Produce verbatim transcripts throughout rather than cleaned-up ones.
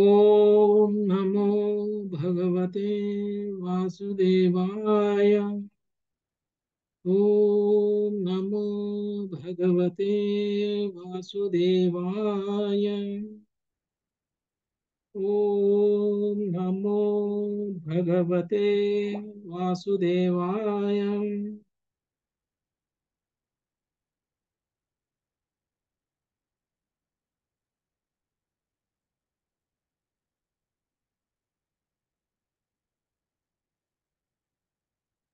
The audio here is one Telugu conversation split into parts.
ओम नमो भगवते वासुदेवाय। ओम नमो भगवते वासुदेवाय। ओम नमो भगवते वासुदेवाय।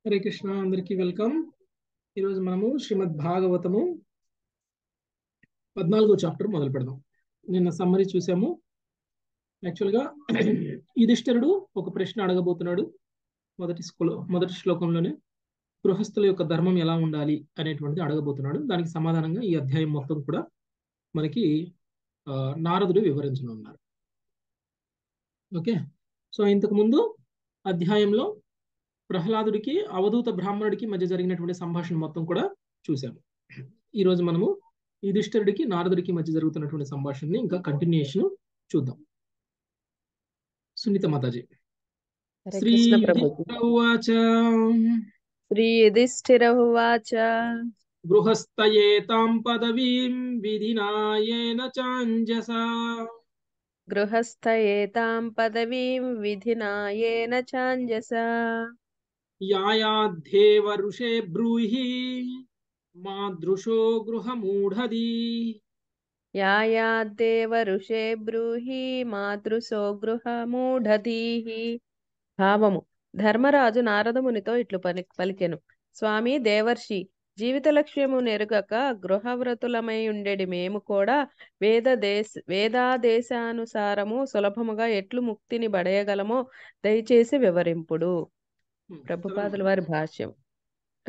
हरे कृष्ण अंदर की वेलकम। मनमु श्रीमद् भागवतमु पद्नालुगो चाप्टर मोदलु पेडदां। निन्न सम्मरी चूसामु। एक्चुअल गा युधिष्ठिरुडु ओक प्रश्न अडगबोतुन्नाडु मोदटि मोदटि श्लोकंलोने गृहस्थुल योक्क धर्मं एला उंडाली अनेटुवंटिदि अडगबोतुन्नाडु। दानिकि समाधानंगा ई अध्यायं मोत्तं कूडा मनकि नारदुडु विवरिंचनुन्नारु। ओके सो इंतकु मुंदु अध्यायंलो ప్రహ్లాదుడికి అవధూత బ్రాహ్మణుడికి మధ్య జరిగినటువంటి సంభాషణ మొత్తం కూడా చూసాము. ఈ రోజు మనము యుధిష్ఠిరుడికి నారదుడికి మధ్య జరుగుతున్నటువంటి సంభాషణని ఇంకా కంటిన్యూయేషన్ చూద్దాం. సునీత మాతాజీ. శ్రీ యుధిష్ఠిరవాచ శ్రీ యుధిష్ఠిరవాచ గృహస్థయేతాం పదవీం విధినాయేన చాంజసా गृहस्थयेतां पदवीं विधिनायेन चाञ्जसा यायाद्धेव ऋषे ब्रूहि मादृशो गृहमूढधि यायाद्धेव ऋषे ब्रूहि मादृशो गृहमूढधिः भावमु धर्मराजु नारदमुनितो इట్లు పలికెను. स्वामी देवर्षि జీవిత లక్ష్యము నెరుగక గృహవ్రతులమై ఉండేది మేము కూడా వేద దేశ వేదాదేశానుసారము సులభముగా ఎట్లు ముక్తిని బడయగలమో దయచేసి వివరింపుడు. ప్రభుపాదుల వారి భాష్యం.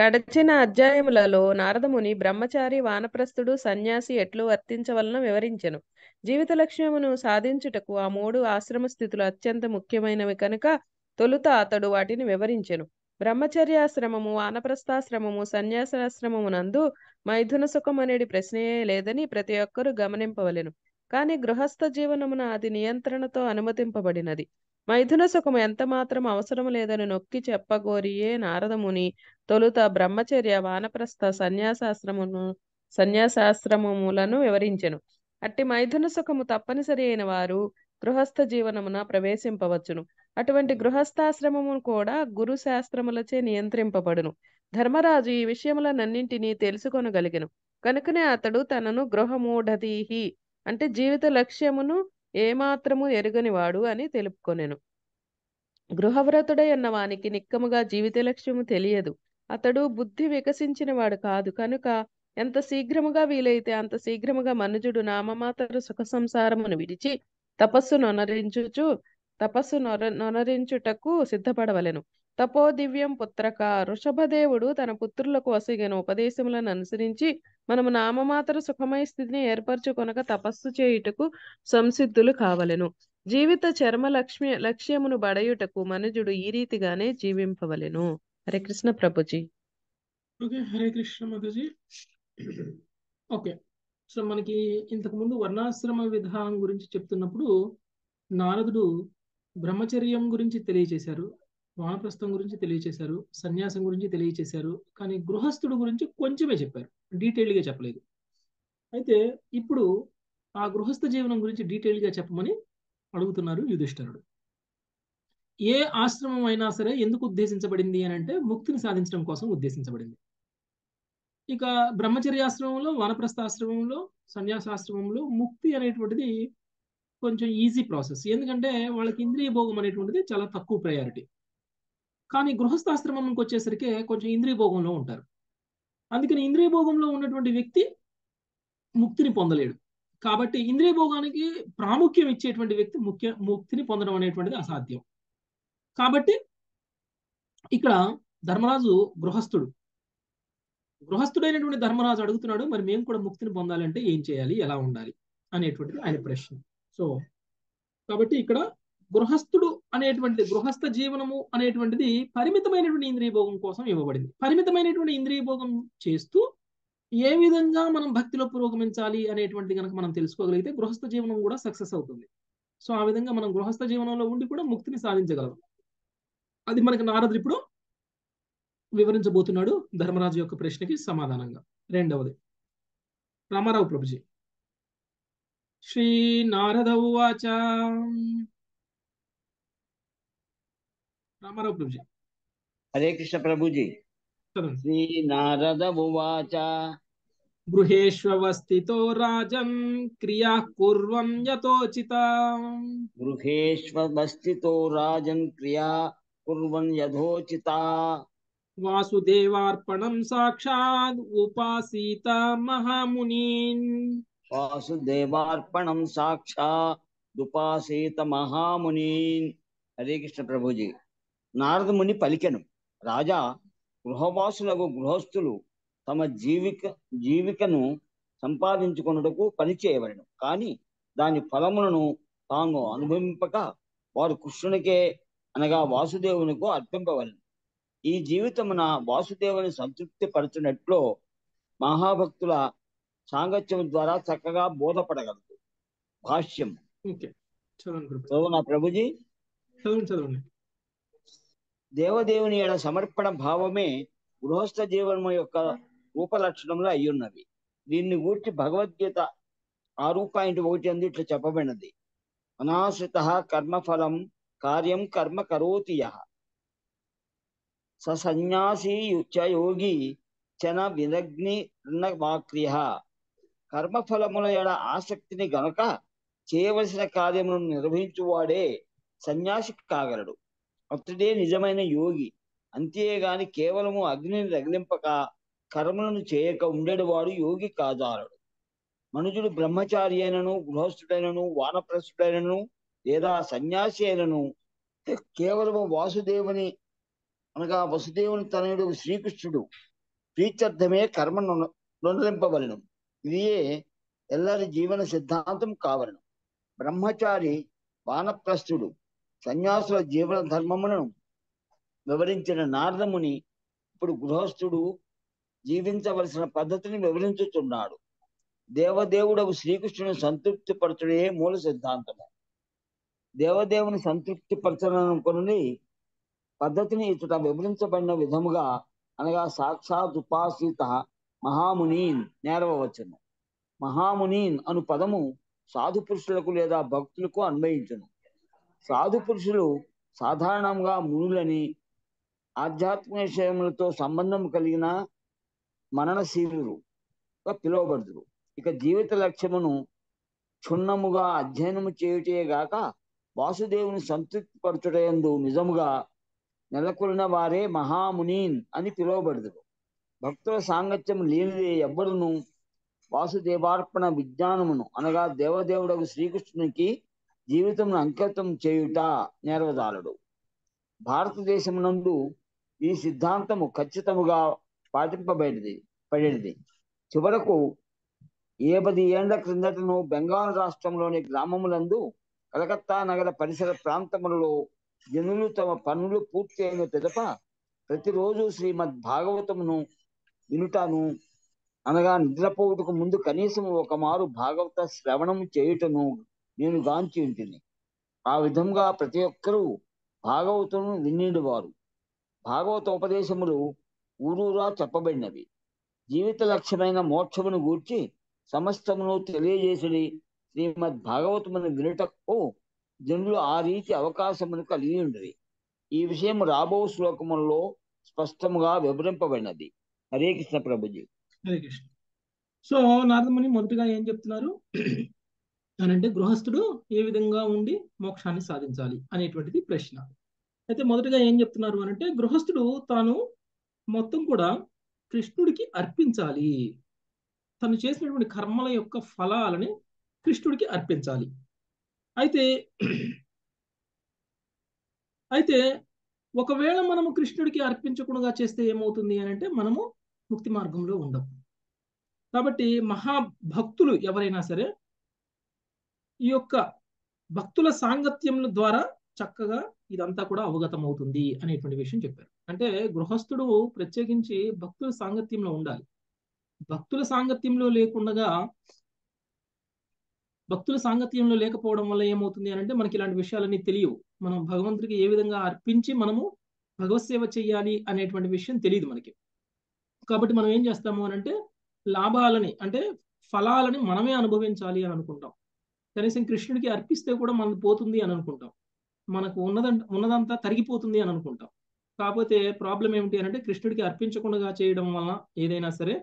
గడచిన అధ్యాయములలో నారదముని బ్రహ్మచారి వానప్రస్థుడు సన్యాసి ఎట్లు వర్తించవలనో వివరించెను. జీవిత లక్ష్యమును సాధించుటకు ఆ మూడు ఆశ్రమ స్థితులు అత్యంత ముఖ్యమైనవి కనుక తొలుత అతడు వాటిని వివరించెను. బ్రహ్మచర్యాశ్రమము వానప్రస్థాశ్రమము సన్యాసాశ్రమమునందు మైథున సుఖమనేది ప్రశ్నే లేదని ప్రతి ఒక్కరూ గమనింపవలెను. కాని గృహస్థ జీవనమున అది నియంత్రణతో అనుమతింపబడినది. మైథున సుఖం ఎంత మాత్రం అవసరం లేదని నొక్కి చెప్పగోరియే నారదముని తొలుత బ్రహ్మచర్య వానప్రస్థ సన్యాసాశ్రమము సన్యాసాశ్రమములను వివరించెను. అట్టి మైథున సుఖము తప్పనిసరి అయిన వారు గృహస్థ జీవనమున ప్రవేశింపవచ్చును. అటువంటి గృహస్థాశ్రమము కూడా గురు శాస్త్రములచే నియంత్రింపబడును. ధర్మరాజు ఈ విషయములనన్నింటినీ తెలుసుకొనగలిగెను కనుకనే అతడు తనను గృహమూఢధీహి అంటే జీవిత లక్ష్యమును ఏమాత్రము ఎరుగనివాడు అని తెలుపుకొనెను. గృహవ్రతుడై అన్న వానికి నిక్కముగా జీవిత లక్ష్యము తెలియదు. అతడు బుద్ధి వికసించిన వాడు కాదు కనుక ఎంత శీఘ్రముగా వీలైతే అంత శీఘ్రముగా మనుజుడు నామమాత్ర సుఖ సంసారమును విడిచి తపస్సు నొనరించుచు తపస్సు నొర నొనరించుటకు సిద్ధపడవలెను. తపో దివ్యం పుత్రక వృషభదేవుడు తన పుత్రులకు వసిగిన ఉపదేశములను అనుసరించి మనము నామమాత్ర సుఖమయ స్థితిని ఏర్పరచుకొనక తపస్సు చేయుటకు సంసిద్ధులు కావలెను. జీవిత చర్మ లక్ష్మి లక్ష్యమును బడయుటకు మనుజుడు ఈ రీతిగానే జీవింపవలెను. హరే కృష్ణ ప్రభుజీ. ఓకే హరే కృష్ణ మాతాజీ. ఓకే సో మనకి ఇంతకు ముందు వర్ణాశ్రమ విధానం గురించి చెప్తున్నప్పుడు నారదుడు బ్రహ్మచర్యం గురించి తెలియచేశారు, వానప్రస్థం గురించి తెలియచేశారు, సన్యాసం గురించి తెలియచేశారు, కానీ గృహస్థుడు గురించి కొంచెమే చెప్పారు, డీటెయిల్డ్గా చెప్పలేదు. అయితే ఇప్పుడు ఆ గృహస్థ జీవనం గురించి డీటెయిల్డ్గా చెప్పమని అడుగుతున్నారు యుధిష్ఠిరుడు. ఏ ఆశ్రమం అయినా సరే ఎందుకు ఉద్దేశించబడింది అని అంటే ముక్తిని సాధించడం కోసం ఉద్దేశించబడింది. ఇక బ్రహ్మచర్యాశ్రమంలో వానప్రస్థాశ్రమంలో సన్యాసాశ్రమంలో ముక్తి అనేటువంటిది కొంచెం ఈజీ ప్రాసెస్, ఎందుకంటే వాళ్ళకి ఇంద్రియ భోగం అనేటువంటిది చాలా తక్కువ ప్రయారిటీ. కానీ గృహస్థాశ్రమంకి వచ్చేసరికి కొంచెం ఇంద్రియ భోగంలో ఉంటారు, అందుకని ఇంద్రియ భోగంలో ఉన్నటువంటి వ్యక్తి ముక్తిని పొందలేడు. కాబట్టి ఇంద్రియ భోగానికి ప్రాముఖ్యం ఇచ్చేటువంటి వ్యక్తి ముఖ్య ముక్తిని పొందడం అనేటువంటిది అసాధ్యం. కాబట్టి ఇక్కడ ధర్మరాజు గృహస్థుడు గృహస్థుడైనటువంటి ధర్మరాజు అడుగుతున్నాడు, మరి మేము కూడా ముక్తిని పొందాలంటే ఏం చేయాలి, ఎలా ఉండాలి అనేటువంటిది ఆయన ప్రశ్న. సో కాబట్టి ఇక్కడ గృహస్థుడు అనేటువంటిది గృహస్థ జీవనము అనేటువంటిది పరిమితమైనటువంటి ఇంద్రియ భోగం కోసం ఇవ్వబడింది. పరిమితమైనటువంటి ఇంద్రియ భోగం చేస్తూ ఏ విధంగా మనం భక్తిలో పురోగమించాలి అనేటువంటిది కనుక మనం తెలుసుకోగలిగితే గృహస్థ జీవనం కూడా సక్సెస్ అవుతుంది. సో ఆ విధంగా మనం గృహస్థ జీవనంలో ఉండి కూడా ముక్తిని సాధించగలం. అది మనకి నారదుడు ఇప్పుడు వివరించబోతున్నాడు ధర్మరాజు యొక్క ప్రశ్నకి సమాధానంగా. రెండవది రామారావు ప్రభుజీ. శ్రీ నారద ఉవాచ. రామారావు ప్రభుజీ. హరే కృష్ణ ప్రభుజీ. శ్రీ నారద ఉవాచ గృహేష్వస్థితో రాజం క్రియా కుర్వం యథోచితం. గృహేష్వస్థితో రాజం క్రియా కుర్వం యథోచితం. వాసుదేవార్పణం సాక్షాత్ ఉపాసీత మహామునిన్. వాసుదేవార్పణం సాక్షాత్ ఉపాసీత మహామునిన్. హరే కృష్ణ ప్రభుజీ. నారద ముని పలికెను, రాజా, గృహవాసులకు గృహస్థులు తమ జీవిక జీవికను సంపాదించుకున్నటకు పని చేయవలను, కానీ దాని ఫలములను తాను అనుభవింపక వారు కృష్ణునికే అనగా వాసుదేవునికు అర్పింపవలను. ఈ జీవితమున వాసుదేవుని సంతృప్తి పరచునట్లు మహాభక్తుల సాంగత్యం ద్వారా చక్కగా బోధపడగలదు. భాష్యం చదువు ప్రభుజీ. దేవదేవుని యొక్క సమర్పణ భావమే గృహస్థ జీవనం యొక్క రూపలక్షణంలో అయ్యున్నవి. దీన్ని గూర్చి భగవద్గీత ఆరు పాయింట్ ఒకటి అంది ఇట్లా చెప్పబడినది. అనాశ్రిత కర్మఫలం కార్యం కర్మ కరోతి యః స సన్యాసి చ యోగి చన విరగ్ని వాక్రియః. కర్మఫలముల ఎడ ఆసక్తిని గనక చేయవలసిన కార్యములను నిర్వహించువాడే సన్యాసి కాగలడు. అతడే నిజమైన యోగి. అంతేగాని కేవలము అగ్నిని రగిలింపక కర్మలను చేయక ఉండేవాడు యోగి కాజాలడు. మనుషుడు బ్రహ్మచారి అయినను గృహస్థుడైనను వానప్రస్థుడైనను లేదా సన్యాసి అయినను కేవలము వాసుదేవుని అనగా వసుదేవుని తనయుడు శ్రీకృష్ణుడు ప్రీత్యర్థమే కర్మను నొనలింపవలను. ఇదియే ఎల్లరి జీవన సిద్ధాంతం కావలను. బ్రహ్మచారి వానప్రస్థుడు సన్యాసుల జీవన ధర్మములను వివరించిన నారదముని ఇప్పుడు గృహస్థుడు జీవించవలసిన పద్ధతిని వివరించుతున్నాడు. దేవదేవుడవు శ్రీకృష్ణుని సంతృప్తి పరచుడే మూల సిద్ధాంతము. దేవదేవుని సంతృప్తి పరచనుకుని పద్ధతిని ఇతట వివరించబడిన విధముగా అనగా సాక్షాత్ ఉపాసిత మహామునీన్ నేరవచ్చును. మహామునీన్ అను పదము సాధు పురుషులకు లేదా భక్తులకు అన్వయించును. సాధు పురుషులు సాధారణంగా మునులని, ఆధ్యాత్మిక విషయములతో సంబంధం కలిగిన మననశీలు పిలువబడుతురు. ఇక జీవిత లక్ష్యమును క్షుణ్ణముగా అధ్యయనము చేయుటేగాక వాసుదేవుని సంతృప్తి పరచుటయందు నిజముగా నెలకొలిన వారే మహామునీన్ అని పిలువబడుతురు. భక్తుల సాంగత్యం లేనిదే ఎవ్వరును వాసుదేవార్పణ విజ్ఞానమును అనగా దేవదేవుడకు శ్రీకృష్ణునికి జీవితమును అంకితం చేయుట నేర్వజాలడు. భారతదేశం నందు ఈ సిద్ధాంతము ఖచ్చితముగా పాటింపబడేది పడేది. చివరకు ఏ పది ఏండ్ల క్రిందటను బెంగాల్ రాష్ట్రంలోని గ్రామములందు కలకత్తా నగర పరిసర ప్రాంతములలో జనులు తమ పనులు పూర్తి అయిన పిదప ప్రతిరోజు శ్రీమద్ భాగవతమును వినుటను అనగా నిద్రపోవుటకు ముందు కనీసం ఒక మారు భాగవత శ్రవణము చేయుటను నేను గాంచి ఉంటుంది. ఆ విధంగా ప్రతి ఒక్కరూ భాగవతులను వినేవారు. భాగవత ఉపదేశములు ఊరూరా చెప్పబడినవి. జీవిత లక్ష్యమైన మోక్షమును గూర్చి సమస్తమును తెలియజేసి శ్రీమద్ భాగవతమును వినటకు జనులు ఆ రీతి అవకాశమును కలిగి ఉండేవి. ఈ విషయం రాబో శ్లోకములలో స్పష్టముగా వివరింపబడినది. హరే కృష్ణ ప్రభుజీ. హరే కృష్ణ. సో నారదముని మొదటిగా ఏం చెప్తున్నారు అనంటే గృహస్థుడు ఏ విధంగా ఉండి మోక్షాన్ని సాధించాలి అనేటువంటిది ప్రశ్న. అయితే మొదటగా ఏం చెప్తున్నారు అనంటే గృహస్థుడు తాను మొత్తం కూడా కృష్ణుడికి అర్పించాలి. తను చేసినటువంటి కర్మల యొక్క ఫలాలని కృష్ణుడికి అర్పించాలి. అయితే అయితే ఒకవేళ మనము కృష్ణుడికి అర్పించకుండా చేస్తే ఏమవుతుంది అనంటే మనము ముక్తి మార్గంలో ఉండం. కాబట్టి మహాభక్తులు ఎవరైనా సరే ఈ యొక్క భక్తుల సాంగత్యముల ద్వారా చక్కగా ఇదంతా కూడా అవగతమవుతుంది అనేటువంటి విషయం చెప్పారు. అంటే గృహస్థుడు ప్రత్యేకించి భక్తుల సాంగత్యంలో ఉండాలి. భక్తుల సాంగత్యంలో లేకుండా భక్తుల సాంగత్యంలో లేకపోవడం వల్ల ఏమవుతుంది అంటే మనకి ఇలాంటి విషయాలన్నీ తెలియవు. మనం భగవంతుడికి ఏ విధంగా అర్పించి మనము భగవత్ సేవ చేయాలి అనేటువంటి విషయం తెలియదు మనకి. కాబట్టి మనం ఏం చేస్తాము అని అంటే లాభాలని అంటే ఫలాలని మనమే అనుభవించాలి అని అనుకుంటాం. కనీసం కృష్ణుడికి అర్పిస్తే కూడా మనకు పోతుంది అని అనుకుంటాం. మనకు ఉన్నదంట ఉన్నదంతా తరిగిపోతుంది అని అనుకుంటాం. కాకపోతే ప్రాబ్లం ఏమిటి అని అంటే కృష్ణుడికి అర్పించకుండా చేయడం వలన ఏదైనా సరే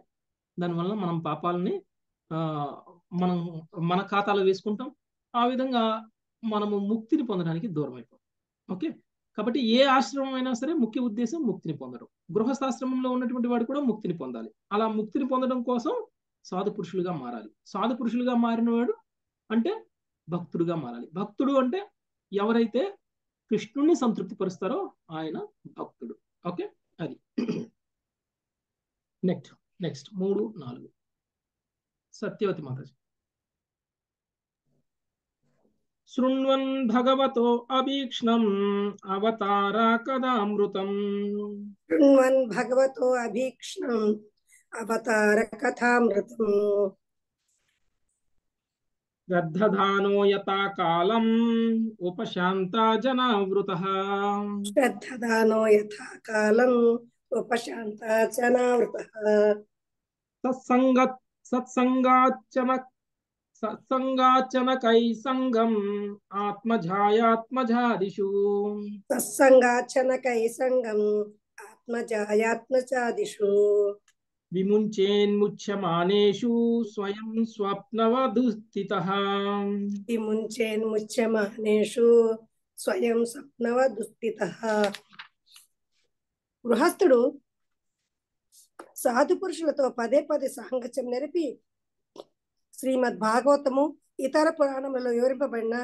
దానివల్ల మనం పాపాలని మనం మన ఖాతాలో వేసుకుంటాం. ఆ విధంగా మనము ముక్తిని పొందడానికి దూరం అయిపోతాం. ఓకే, కాబట్టి ఏ ఆశ్రమం అయినా సరే ముఖ్య ఉద్దేశం ముక్తిని పొందడం. గృహస్థాశ్రమంలో ఉన్నటువంటి వాడు కూడా ముక్తిని పొందాలి. అలా ముక్తిని పొందడం కోసం సాధు పురుషులుగా మారాలి. సాధు పురుషులుగా మారినవాడు అంటే భక్తుడుగా మారాలి. భక్తుడు అంటే ఎవరైతే కృష్ణుడిని సంతృప్తి పరుస్తారో ఆయన భక్తుడు. ఓకే, అది నెక్స్ట్ నెక్స్ట్ మూడు నాలుగు సత్యవతి మాతాజీ. శృణ్వన్ భగవతో అభీక్ష్ణం అవతారా కథామృతం. శృణ్వన్ భగవతో అభీక్ష్ణం అవతార కథామృతం. శ్రద్ధధానో యతా కాలం ఉపశాంతా జనావృతః. శ్రద్ధధానో యతా కాలం ఉపశాంతా జనావృతః. సత్సంగత్ సత్సంగాచన సత్సంగాచనకై సంగం ఆత్మజాయాత్మజాదిషు. సత్సంగాచనకై సంగం ఆత్మజాయాత్మజాదిషు. విముంచేన్ముచ్యమానేషు స్వయం స్వప్నవదుస్థితః. విముంచేన్ముచ్యమానేషు స్వయం స్వప్నవదుస్థితః. గృహస్థుడు సాధు పురుషులతో పదే పదే సాంగత్యం నిలిపి శ్రీమద్ భాగవతము ఇతర పురాణములలో వివరింపబడిన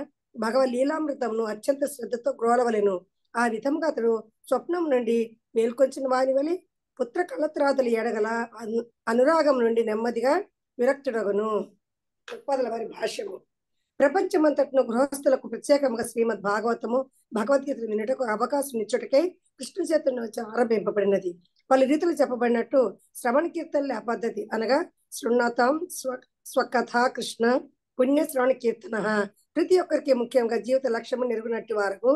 భగవలీలామృతమును అత్యంత శ్రద్ధతో గ్రోలవలెను. ఆ విధముగా అతడు స్వప్నం నుండి మేల్కొంచిన వాని వలె పుత్ర కళత్రాతలు ఎడగల అనురాగం నుండి నెమ్మదిగా విరక్తుడగును. పదల వారి భాష్యము. ప్రపంచమంతటను గృహస్థులకు ప్రత్యేకంగా శ్రీమద్ భాగవతము భగవద్గీతను వినుటకు అవకాశం ఇచ్చుటకై కృష్ణ చైతన్యం ఆరంభింపబడినది. పలు రీతులు చెప్పబడినట్టు శ్రవణ కీర్తనలే ఆ పద్ధతి. అనగా శృణ్వతాం స్వ స్వకథా కృష్ణ పుణ్య శ్రవణ కీర్తన. ప్రతి ఒక్కరికి ముఖ్యంగా జీవిత లక్ష్యము నెరుగునట్టు వారకు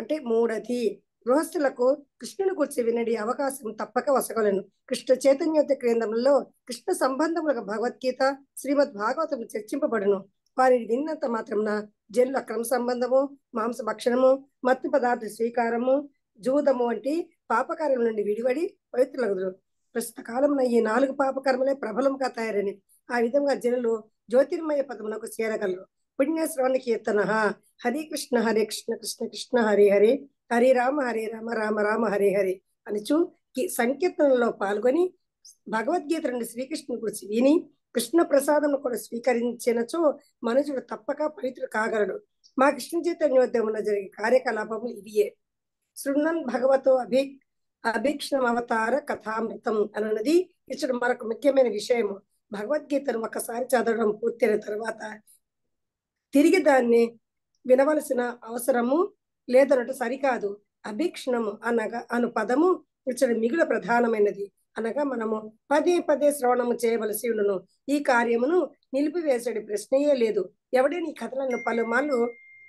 అంటే మూడది గృహస్థులకు కృష్ణుని గురించి వినడి అవకాశం తప్పక వసగలను. కృష్ణ చైతన్యోదయ కేంద్రంలో కృష్ణ సంబంధములకు భగవద్గీత శ్రీమద్ భాగవతము చర్చింపబడును. వారిని విన్నంత మాత్రమున జల్లు అక్రమ సంబంధము, మాంస భక్షణము, మత్తు పదార్థ స్వీకారము, జూదము వంటి పాపకర్మల నుండి విడివడి పవిత్రులగుదురు. ప్రస్తుత కాలంలో ఈ నాలుగు పాపకర్మలే ప్రబలంగా తయారని ఆ విధంగా జనులు జ్యోతిర్మయ పదమునకు చేరగలరు. పుణ్య శ్రవణ కీర్తన. హరే కృష్ణ హరే కృష్ణ కృష్ణ కృష్ణ హరే హరే హరే రామ హరే రామ రామ రామ హరే హరే అనుచు సంకీర్తనలో పాల్గొని భగవద్గీత నుండి శ్రీకృష్ణుని గురించి విని కృష్ణ ప్రసాదం కూడా స్వీకరించినచో మనుషుడు తప్పక పవిత్రుడు కాగలడు. మా కృష్ణ చైతన్యోద్యమంలో జరిగే కార్యకలాపములు ఇవియే. శృణ్వన్ భగవతో అభి అభీక్షణమవతార కథామృతం అన్నది ఇచ్చడం మరొక ముఖ్యమైన విషయము. భగవద్గీతను ఒకసారి చదవడం పూర్తయిన తర్వాత తిరిగి దాన్ని వినవలసిన అవసరము లేదనట సరికాదు. అభీక్షణము అనగా అను పదము ఇచ్చడం మిగులు ప్రధానమైనది. అనగా మనము పదే పదే శ్రవణము చేయవలసి ఉండును. ఈ కార్యమును నిలిపివేసే ప్రశ్నయే లేదు. ఎవడైనా ఈ కథలను పలుమార్లు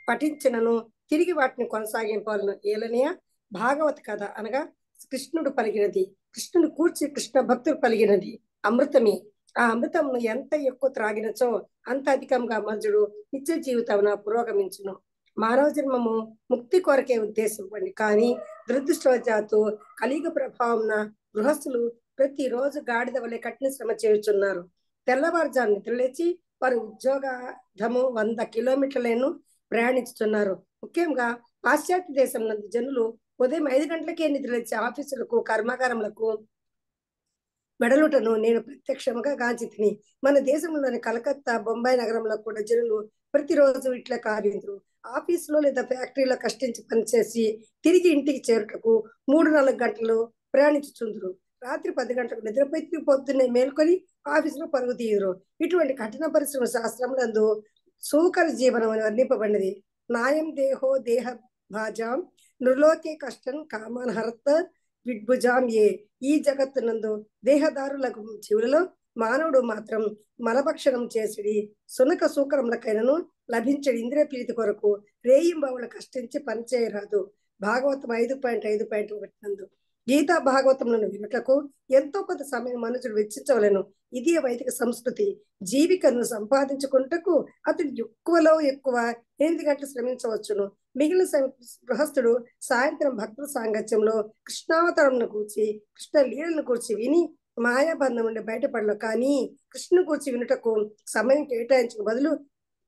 పఠించినను తిరిగి వాటిని కొనసాగింపాలను. ఏలనయ భాగవత కథ అనగా కృష్ణుడు పలికినది, కృష్ణుడు కూర్చి కృష్ణ భక్తుడు పలికినది అమృతమే. ఆ అమృతమును ఎంత ఎక్కువ త్రాగినచో అంత అధికంగా మనుషుడు నిత్య జీవితమున పురోగమించును. మానవ జన్మము ముక్తి కొరకే ఉద్దేశం అండి. కానీ దురదృష్టవశాత్తు కలియుగ ప్రభావంన గృహస్థులు ప్రతి రోజు గాడిద వలె కఠిన శ్రమ చేయుచున్నారు. తెల్లవారుజాము నిద్రలేచి వారు ఉద్యోగాధము వంద కిలోమీటర్లను ప్రయాణించుతున్నారు. ముఖ్యంగా పాశ్చాత్య దేశం నందు జనులు ఉదయం ఐదు గంటలకే నిద్రలేచి ఆఫీసులకు కర్మాగారములకు వెడలుటను నేను ప్రత్యక్షముగా గాంచి తిని. మన దేశంలోని కలకత్తా, బొంబాయి నగరంలో కూడా జనులు ప్రతిరోజు ఇట్లా కార్యలు ఆఫీసులో లేదా ఫ్యాక్టరీలో కష్టించి పనిచేసి తిరిగి ఇంటికి చేరుటకు మూడు నాలుగు గంటలు ప్రయాణించుచుందరు. రాత్రి పది గంటలకు నిద్రపోయి తిరిగి పొద్దున్నే మేల్కొని ఆఫీసులో పరుగు తీయరు. ఇటువంటి కఠిన పరిశ్రమ శాస్త్రములందు సూకర జీవనం అని వర్ణింపబడినది. నాయం దేహో దేహ భాజాం నృలోకే కష్టం కామన్ హరత విడ్భుజాం ఏ. ఈ జగత్తునందు దేహదారులకు జీవులలో మానవుడు మాత్రం మలభక్షణం చేసిడి సునక సూకరములకైనను లభించే ఇంద్రియ ప్రీతి కొరకు రేయింబవుల కష్టించి పనిచేయరాదు. భాగవతం ఐదు పాయింట్ ఐదు పాయింట్ ఒకటినందు గీతా భాగవతములను వినుటకు ఎంతో కొంత సమయం మనుషుడు వెచ్చించవలను. ఇది వైదిక సంస్కృతి. జీవికను సంపాదించుకుంటకు అతడు ఎక్కువలో ఎక్కువ ఎనిమిది గంటలు శ్రమించవచ్చును. మిగిలిన గృహస్థుడు సాయంత్రం భక్తుల సాంగత్యంలో కృష్ణావతారమును కూర్చి కృష్ణ లీలను కూర్చి విని మాయాబంధం నుండి బయటపడలో. కానీ కృష్ణుని కూర్చి వినుటకు సమయం కేటాయించక బదులు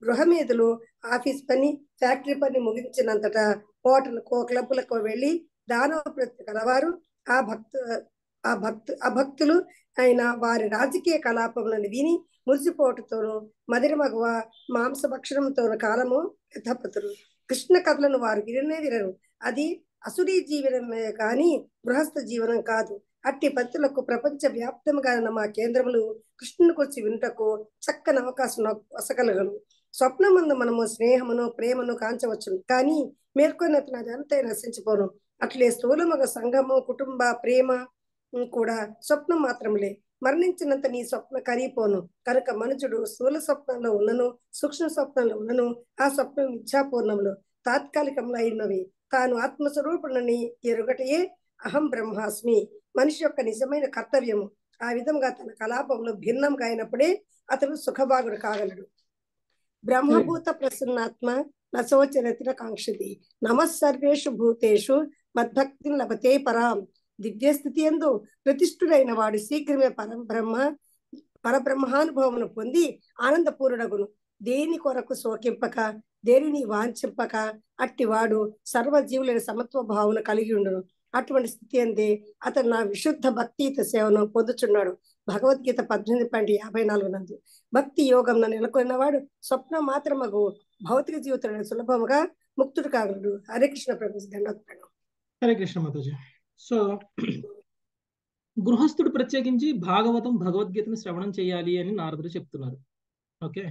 గృహమీదులు ఆఫీస్ పని ఫ్యాక్టరీ పని ముగించినంతట హోటల్కో క్లబ్లకో వెళ్ళి దానవ ప్రతి కలవారు ఆ భక్తు ఆ భక్తు అభక్తులు అయిన వారి రాజకీయ కలాపములను విని మురిసిపోటుతోనూ మదిరి మగువ మాంసభక్షణంతోనూ కాలము వ్యర్థపతులు. కృష్ణ కథలను వారు విననే వినరు. అది అసురీ జీవనమే కానీ గృహస్థ జీవనం కాదు. అట్టి భక్తులకు ప్రపంచ వ్యాప్తంగా ఉన్న మా కేంద్రములు కృష్ణుని గురించి వినుటకు చక్కని అవకాశం వసగలగను. స్వప్నమందు మనము స్నేహమును ప్రేమను కాంచవచ్చును కానీ మేల్కొన్నతను అదంతే నశించిపోను. అట్లే స్థూలముగా సంఘము కుటుంబ ప్రేమ కూడా స్వప్నం మాత్రములే. మరణించినంత నీ స్వప్న కరిగిపోను. కనుక మనుషుడు స్థూల స్వప్నంలో ఉన్నను సూక్ష్మ స్వప్నంలో ఉన్నను ఆ స్వప్నం మిథ్యాపూర్ణములు తాత్కాలికంలో అయినవి. తాను ఆత్మస్వరూపుణని ఎరుగటయే అహం బ్రహ్మాస్మి మనిషి యొక్క నిజమైన కర్తవ్యము. ఆ విధంగా తన కలాపంలో భిన్నంగా అయినప్పుడే అతను సుఖభాగుడు కాగలడు. బ్రహ్మభూత ప్రసన్నాత్మ నశోచరతిన కాంక్షితి నమస్సర్వేషు భూతేషు మద్భక్తిని లభతే పరాం. దివ్య స్థితి ఎందు ప్రతిష్ఠుడైన వాడు శీఘ్రమే పరబ్రహ్మ పరబ్రహ్మానుభవమును పొంది ఆనందపూర్ణుడగును. దేని కొరకు శోకింపక దేనిని వాంఛింపక అట్టివాడు సర్వజీవులైన సమత్వ భావన కలిగి ఉండును. అటువంటి స్థితి అందే అతను నా విశుద్ధ భక్తియుత సేవను పొందుచున్నాడు. భగవద్గీత పద్దెనిమిది పాయింట్ యాభై నాలుగు నందు భక్తి యోగంను నెలకొన్నవాడు స్వప్నం మాత్రమగు భౌతిక జీవితంలో సులభముగా ముక్తుడు కాగలడు. హరే కృష్ణ ప్రభు. దండోత్పన్నం. హరే కృష్ణ మాతాజీ. సో గృహస్థుడు ప్రత్యేకించి భాగవతం భగవద్గీతను శ్రవణం చేయాలి అని నారదుడు చెప్తున్నారు. ఓకే,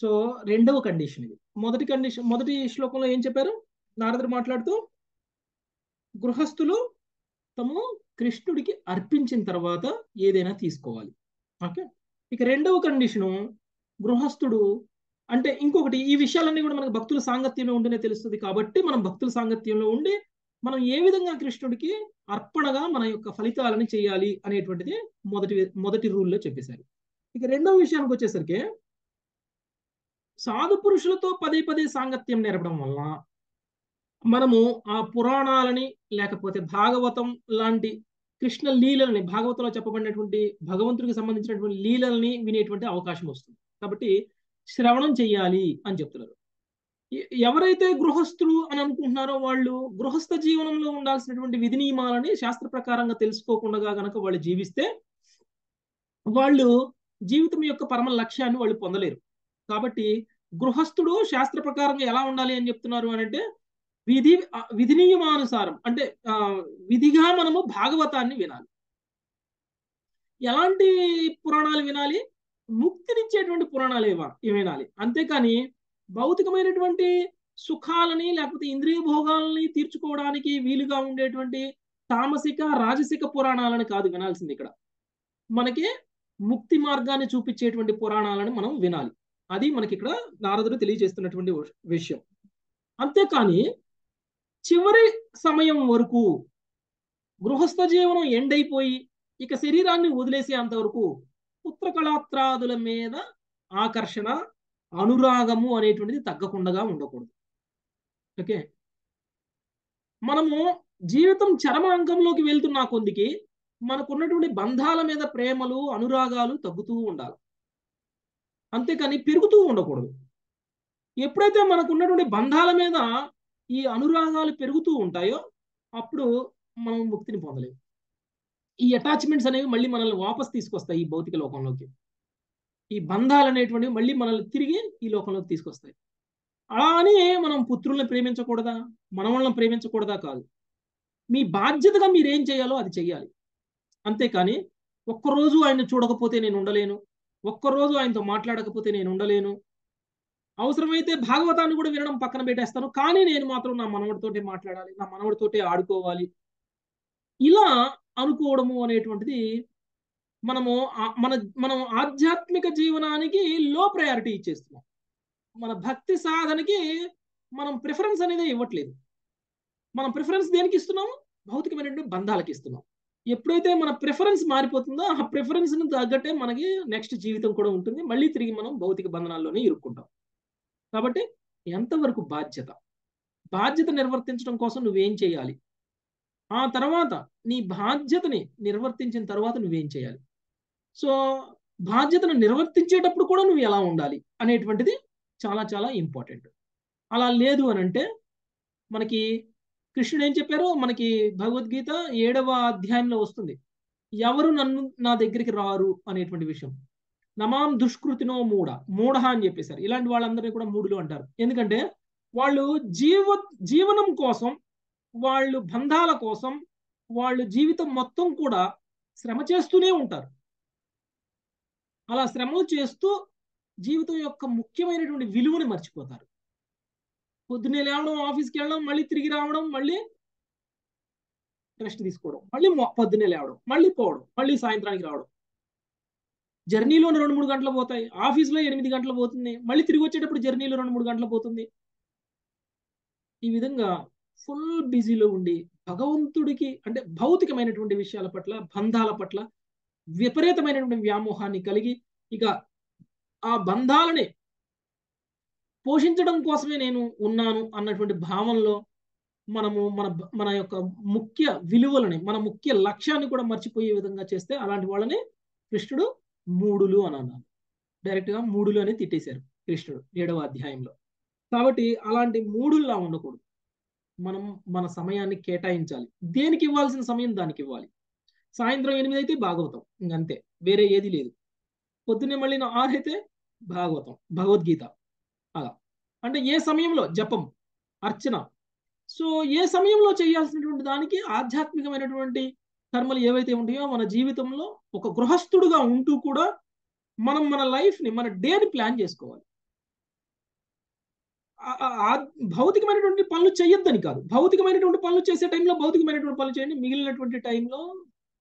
సో రెండవ కండిషన్ ఇది. మొదటి కండిషన్ మొదటి శ్లోకంలో ఏం చెప్పారు నారదుడు మాట్లాడుతూ? గృహస్థులు తము కృష్ణుడికి అర్పించిన తర్వాత ఏదైనా తీసుకోవాలి. ఓకే, ఇక రెండవ కండిషను గృహస్థుడు అంటే ఇంకొకటి. ఈ విషయాలన్నీ కూడా మనకు భక్తుల సాంగత్యంలో ఉంటేనే తెలుస్తుంది. కాబట్టి మనం భక్తుల సాంగత్యంలో ఉండి మనం ఏ విధంగా కృష్ణుడికి అర్పణగా మన యొక్క ఫలితాలను చేయాలి అనేటువంటిది మొదటి మొదటి రూల్లో చెప్పేశారు. ఇక రెండవ విషయానికి వచ్చేసరికి సాధు పురుషులతో పదే పదే సాంగత్యం నేర్పడం వల్ల మనము ఆ పురాణాలని లేకపోతే భాగవతం లాంటి కృష్ణ లీలలని, భాగవతంలో చెప్పబడినటువంటి భగవంతుడికి సంబంధించినటువంటి లీలల్ని వినేటువంటి అవకాశం వస్తుంది. కాబట్టి శ్రవణం చెయ్యాలి అని చెప్తున్నారు. ఎవరైతే గృహస్థులు అని అనుకుంటున్నారో వాళ్ళు గృహస్థ జీవనంలో ఉండాల్సినటువంటి విధి నియమాలని శాస్త్ర ప్రకారంగా తెలుసుకోకుండా కనుక వాళ్ళు జీవిస్తే వాళ్ళు జీవితం యొక్క పరమ లక్ష్యాన్ని వాళ్ళు పొందలేరు. కాబట్టి గృహస్థుడు శాస్త్ర ప్రకారంగా ఎలా ఉండాలి అని చెప్తున్నారు అని అంటే విధి విధి నియమానుసారం అంటే విధిగా మనము భాగవతాన్ని వినాలి. ఎలాంటి పురాణాలు వినాలి? ముక్తినిచ్చేటువంటి పురాణాలు ఏవి వినాలి? అంతేకాని భౌతికమైనటువంటి సుఖాలని లేకపోతే ఇంద్రియ భోగాలని తీర్చుకోవడానికి వీలుగా ఉండేటువంటి తామసిక రాజసిక పురాణాలను కాదు వినాల్సింది. ఇక్కడ మనకి ముక్తి మార్గాన్ని చూపించేటువంటి పురాణాలను మనం వినాలి. అది మనకి ఇక్కడ నారదుడు తెలియజేస్తున్నటువంటి విషయం. అంతేకాని చివరి సమయం వరకు గృహస్థ జీవనం ఎండ్ అయిపోయి ఇక శరీరాన్ని వదిలేసే అంతవరకు పుత్రకళాత్రాదుల మీద ఆకర్షణ అనురాగము అనేటువంటిది తగ్గకుండా ఉండకూడదు. ఓకే, మనము జీవితం చరమాంకంలోకి వెళ్తున్న కొందికి మనకున్నటువంటి బంధాల మీద ప్రేమలు అనురాగాలు తగ్గుతూ ఉండాలి, అంతేకాని పెరుగుతూ ఉండకూడదు. ఎప్పుడైతే మనకు ఉన్నటువంటి బంధాల మీద ఈ అనురాగాలు పెరుగుతూ ఉంటాయో అప్పుడు మనం ముక్తిని పొందలేము. ఈ అటాచ్మెంట్స్ అనేవి మళ్ళీ మనల్ని వాపస్ తీసుకొస్తాయి ఈ భౌతిక లోకంలోకి. ఈ బంధాలు అనేటువంటివి మళ్ళీ మనల్ని తిరిగి ఈ లోకంలోకి తీసుకొస్తాయి. అలా అని మనం పుత్రులను ప్రేమించకూడదా, మనవలను ప్రేమించకూడదా కాదు. మీ బాధ్యతగా మీరేం చేయాలో అది చేయాలి. అంతేకాని ఒక్కరోజు ఆయన చూడకపోతే నేను ఉండలేను, ఒక్కరోజు ఆయనతో మాట్లాడకపోతే నేను ఉండలేను, అవసరమైతే భాగవతాన్ని కూడా వినడం పక్కన పెట్టేస్తాను, కానీ నేను మాత్రం నా మనవడితోటే మాట్లాడాలి, నా మనవడితోటే ఆడుకోవాలి ఇలా అనుకోవడము అనేటువంటిది మనము మన మనం ఆధ్యాత్మిక జీవనానికి లో ప్రయారిటీ ఇచ్చేస్తున్నాం. మన భక్తి సాధనకి మనం ప్రిఫరెన్స్ అనేది ఇవ్వట్లేదు. మనం ప్రిఫరెన్స్ దేనికి ఇస్తున్నాము? భౌతికమైనటువంటి బంధాలకు ఇస్తున్నాం. ఎప్పుడైతే మన ప్రిఫరెన్స్ మారిపోతుందో ఆ ప్రిఫరెన్స్ని తగ్గట్టే మనకి నెక్స్ట్ జీవితం కూడా ఉంటుంది. మళ్ళీ తిరిగి మనం భౌతిక బంధనాల్లోనే ఇరుక్కుంటాం. కాబట్టి ఎంతవరకు బాధ్యత బాధ్యత నిర్వర్తించడం కోసం నువ్వేం చేయాలి, ఆ తర్వాత నీ బాధ్యతని నిర్వర్తించిన తర్వాత నువ్వేం చేయాలి, సో బాధ్యతను నిర్వర్తించేటప్పుడు కూడా నువ్వు ఎలా ఉండాలి అనేటువంటిది చాలా చాలా ఇంపార్టెంట్. అలా లేదు అని అంటే మనకి కృష్ణుడు ఏం చెప్పారో మనకి భగవద్గీత ఏడవ అధ్యాయంలో వస్తుంది. ఎవరు నన్ను నా దగ్గరికి రారు అనేటువంటి విషయం. నమాం దుష్కృతినో మూఢ మూఢ అని చెప్పేశారు. ఇలాంటి వాళ్ళందరినీ కూడా మూఢులు అంటారు. ఎందుకంటే వాళ్ళు జీవ జీవనం కోసం, వాళ్ళు బంధాల కోసం, వాళ్ళు జీవితం మొత్తం కూడా శ్రమ చేస్తూనే ఉంటారు. అలా శ్రమలు చేస్తూ జీవితం యొక్క ముఖ్యమైనటువంటి విలువని మర్చిపోతారు. పొద్దున్నే లేవడం, ఆఫీస్కి వెళ్ళడం, మళ్ళీ తిరిగి రావడం, మళ్ళీ రెస్ట్ తీసుకోవడం, మళ్ళీ పొద్దున్నే లేవడం, మళ్ళీ పోవడం, మళ్ళీ సాయంత్రానికి రావడం. జర్నీలో రెండు మూడు గంటలు పోతాయి, ఆఫీస్లో ఎనిమిది గంటలు పోతుంది, మళ్ళీ తిరిగి వచ్చేటప్పుడు జర్నీలో రెండు మూడు గంటలు పోతుంది. ఈ విధంగా ఫుల్ బిజీలో ఉండి భగవంతుడికి అంటే భౌతికమైనటువంటి విషయాల పట్ల, బంధాల పట్ల విపరీతమైనటువంటి వ్యామోహాన్ని కలిగి, ఇక ఆ బంధాలని పోషించడం కోసమే నేను ఉన్నాను అన్నటువంటి భావంలో మనము మన మన యొక్క ముఖ్య విలువలని, మన ముఖ్య లక్ష్యాన్ని కూడా మర్చిపోయే విధంగా చేస్తే అలాంటి వాళ్ళని కృష్ణుడు మూడులు అని అన్నాడు. డైరెక్ట్గా మూడులు అని తిట్టేశారు కృష్ణుడు ఏడవ అధ్యాయంలో. కాబట్టి అలాంటి మూడుల్లా ఉండకూడదు. మనం మన సమయాన్ని కేటాయించాలి. దేనికి ఇవ్వాల్సిన సమయం దానికి ఇవ్వాలి. సాయంత్రం ఎనిమిది అయితే భాగవతం, ఇంకంతే, వేరే ఏది లేదు. పొద్దున్నే మళ్ళీ ఆరు అయితే భాగవతం, భగవద్గీత, అలా. అంటే ఏ సమయంలో జపం, అర్చన, సో ఏ సమయంలో చేయాల్సినటువంటి దానికి ఆధ్యాత్మికమైనటువంటి కర్మలు ఏవైతే ఉంటాయో మన జీవితంలో ఒక గృహస్థుడుగా ఉంటూ కూడా మనం మన లైఫ్ని, మన డేని ప్లాన్ చేసుకోవాలి. భౌతికమైనటువంటి పనులు చేయొద్దని కాదు, భౌతికమైనటువంటి పనులు చేసే టైంలో భౌతికమైనటువంటి పనులు చేయండి, మిగిలినటువంటి టైంలో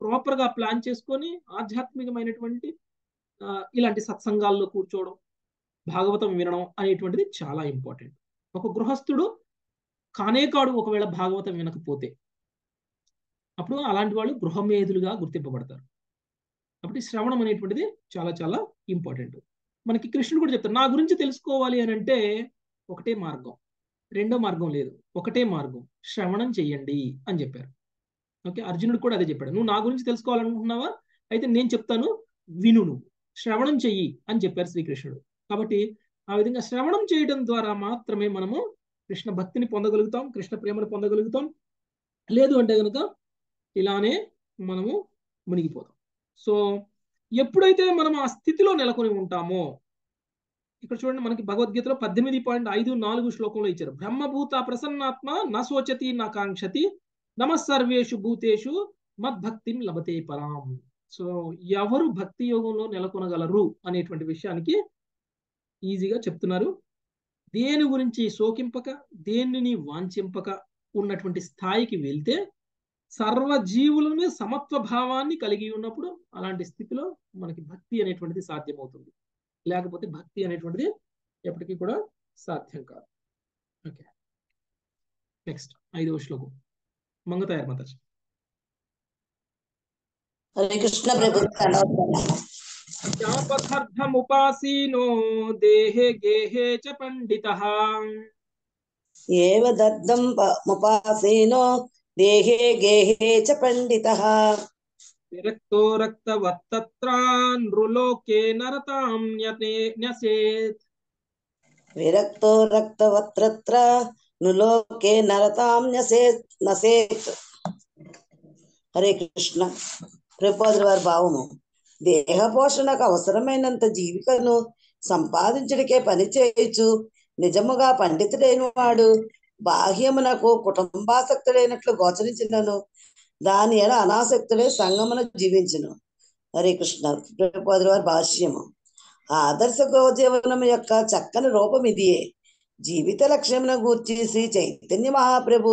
ప్రాపర్గా ప్లాన్ చేసుకొని ఆధ్యాత్మికమైనటువంటి ఇలాంటి సత్సంగాల్లో కూర్చోవడం, భాగవతం వినడం అనేటువంటిది చాలా ఇంపార్టెంట్. ఒక గృహస్థుడు కానే కాడు ఒకవేళ భాగవతం వినకపోతే. అప్పుడు అలాంటి వాళ్ళు గృహమేధులుగా గుర్తింపబడతారు. కాబట్టి శ్రవణం అనేటువంటిది చాలా చాలా ఇంపార్టెంట్. మనకి కృష్ణుడు కూడా చెప్తారు, నా గురించి తెలుసుకోవాలి అని అంటే ఒకటే మార్గం, రెండో మార్గం లేదు, ఒకటే మార్గం, శ్రవణం చెయ్యండి అని చెప్పారు. ఓకే, అర్జునుడు కూడా అదే చెప్పాడు. నువ్వు నా గురించి తెలుసుకోవాలనుకుంటున్నావా, అయితే నేను చెప్తాను, విను, నువ్వు శ్రవణం చెయ్యి అని చెప్పారు శ్రీకృష్ణుడు. కాబట్టి ఆ విధంగా శ్రవణం చేయడం ద్వారా మాత్రమే మనము కృష్ణ భక్తిని పొందగలుగుతాం, కృష్ణ ప్రేమను పొందగలుగుతాం. లేదు అంటే కనుక ఇలానే మనము మునిగిపోతాం. సో ఎప్పుడైతే మనం ఆ స్థితిలో నెలకొని ఉంటామో, ఇక్కడ చూడండి, మనకి భగవద్గీతలో పద్దెనిమిది పాయింట్ ఐదు నాలుగు శ్లోకంలో ఇచ్చారు, బ్రహ్మభూత ప్రసన్నాత్మ నా శోచతి నా కాంక్షతి నమ సర్వేషు భూతేషు మద్భక్తిం లభతే పరాం. సో ఎవరు భక్తి యోగంలో నెలకొనగలరు అనేటువంటి విషయానికి ఈజీగా చెప్తున్నారు. దేని గురించి శోకింపక, దేనిని వాంఛింపక ఉన్నటువంటి స్థాయికి వెళ్తే, సర్వజీవులను సమత్వ భావాన్ని కలిగి ఉన్నప్పుడు అలాంటి స్థితిలో మనకి భక్తి అనేటువంటిది సాధ్యమవుతుంది. లేకపోతే భక్తి అనేటువంటిది ఎప్పటికీ కూడా సాధ్యం కాదు. ఓకే, నెక్స్ట్ ఐదవ శ్లోకం. మంగతాయారు మాతాజీ. హరే కృష్ణ ప్రభు. ్యాపథర్థముపాసీనో దేహే గేహే చ పండితః ఏవ దద్దం ముపాసీనో దేహే గేహే చ పండితః విరక్తో రక్తవత్ తత్రాన్ నృలోకే నరతాం న్యసేత్ విరక్తో రక్తవత్ తత్ర నృలోకే నరతాం న్యసేత్ నసేత్. హరే కృష్ణ. ప్రభుపాదుల వారి భావము, దేహ పోషణకు అవసరమైనంత జీవికను సంపాదించడికే పని చేయొచ్చు. నిజముగా పండితుడైన వాడు బాహ్యమునకు కుటుంబాసక్తుడైనట్లు గోచరించినను, దాని ఎడ అనాసక్తుడే సంగమును జీవించును. హరే కృష్ణ. ప్రభుపాదుల వారి భాష్యము, ఆదర్శ గోజీవనం యొక్క చక్కని రూపం ఇదియే. జీవిత లక్ష్యమును గూర్చి శ్రీ చైతన్య మహాప్రభు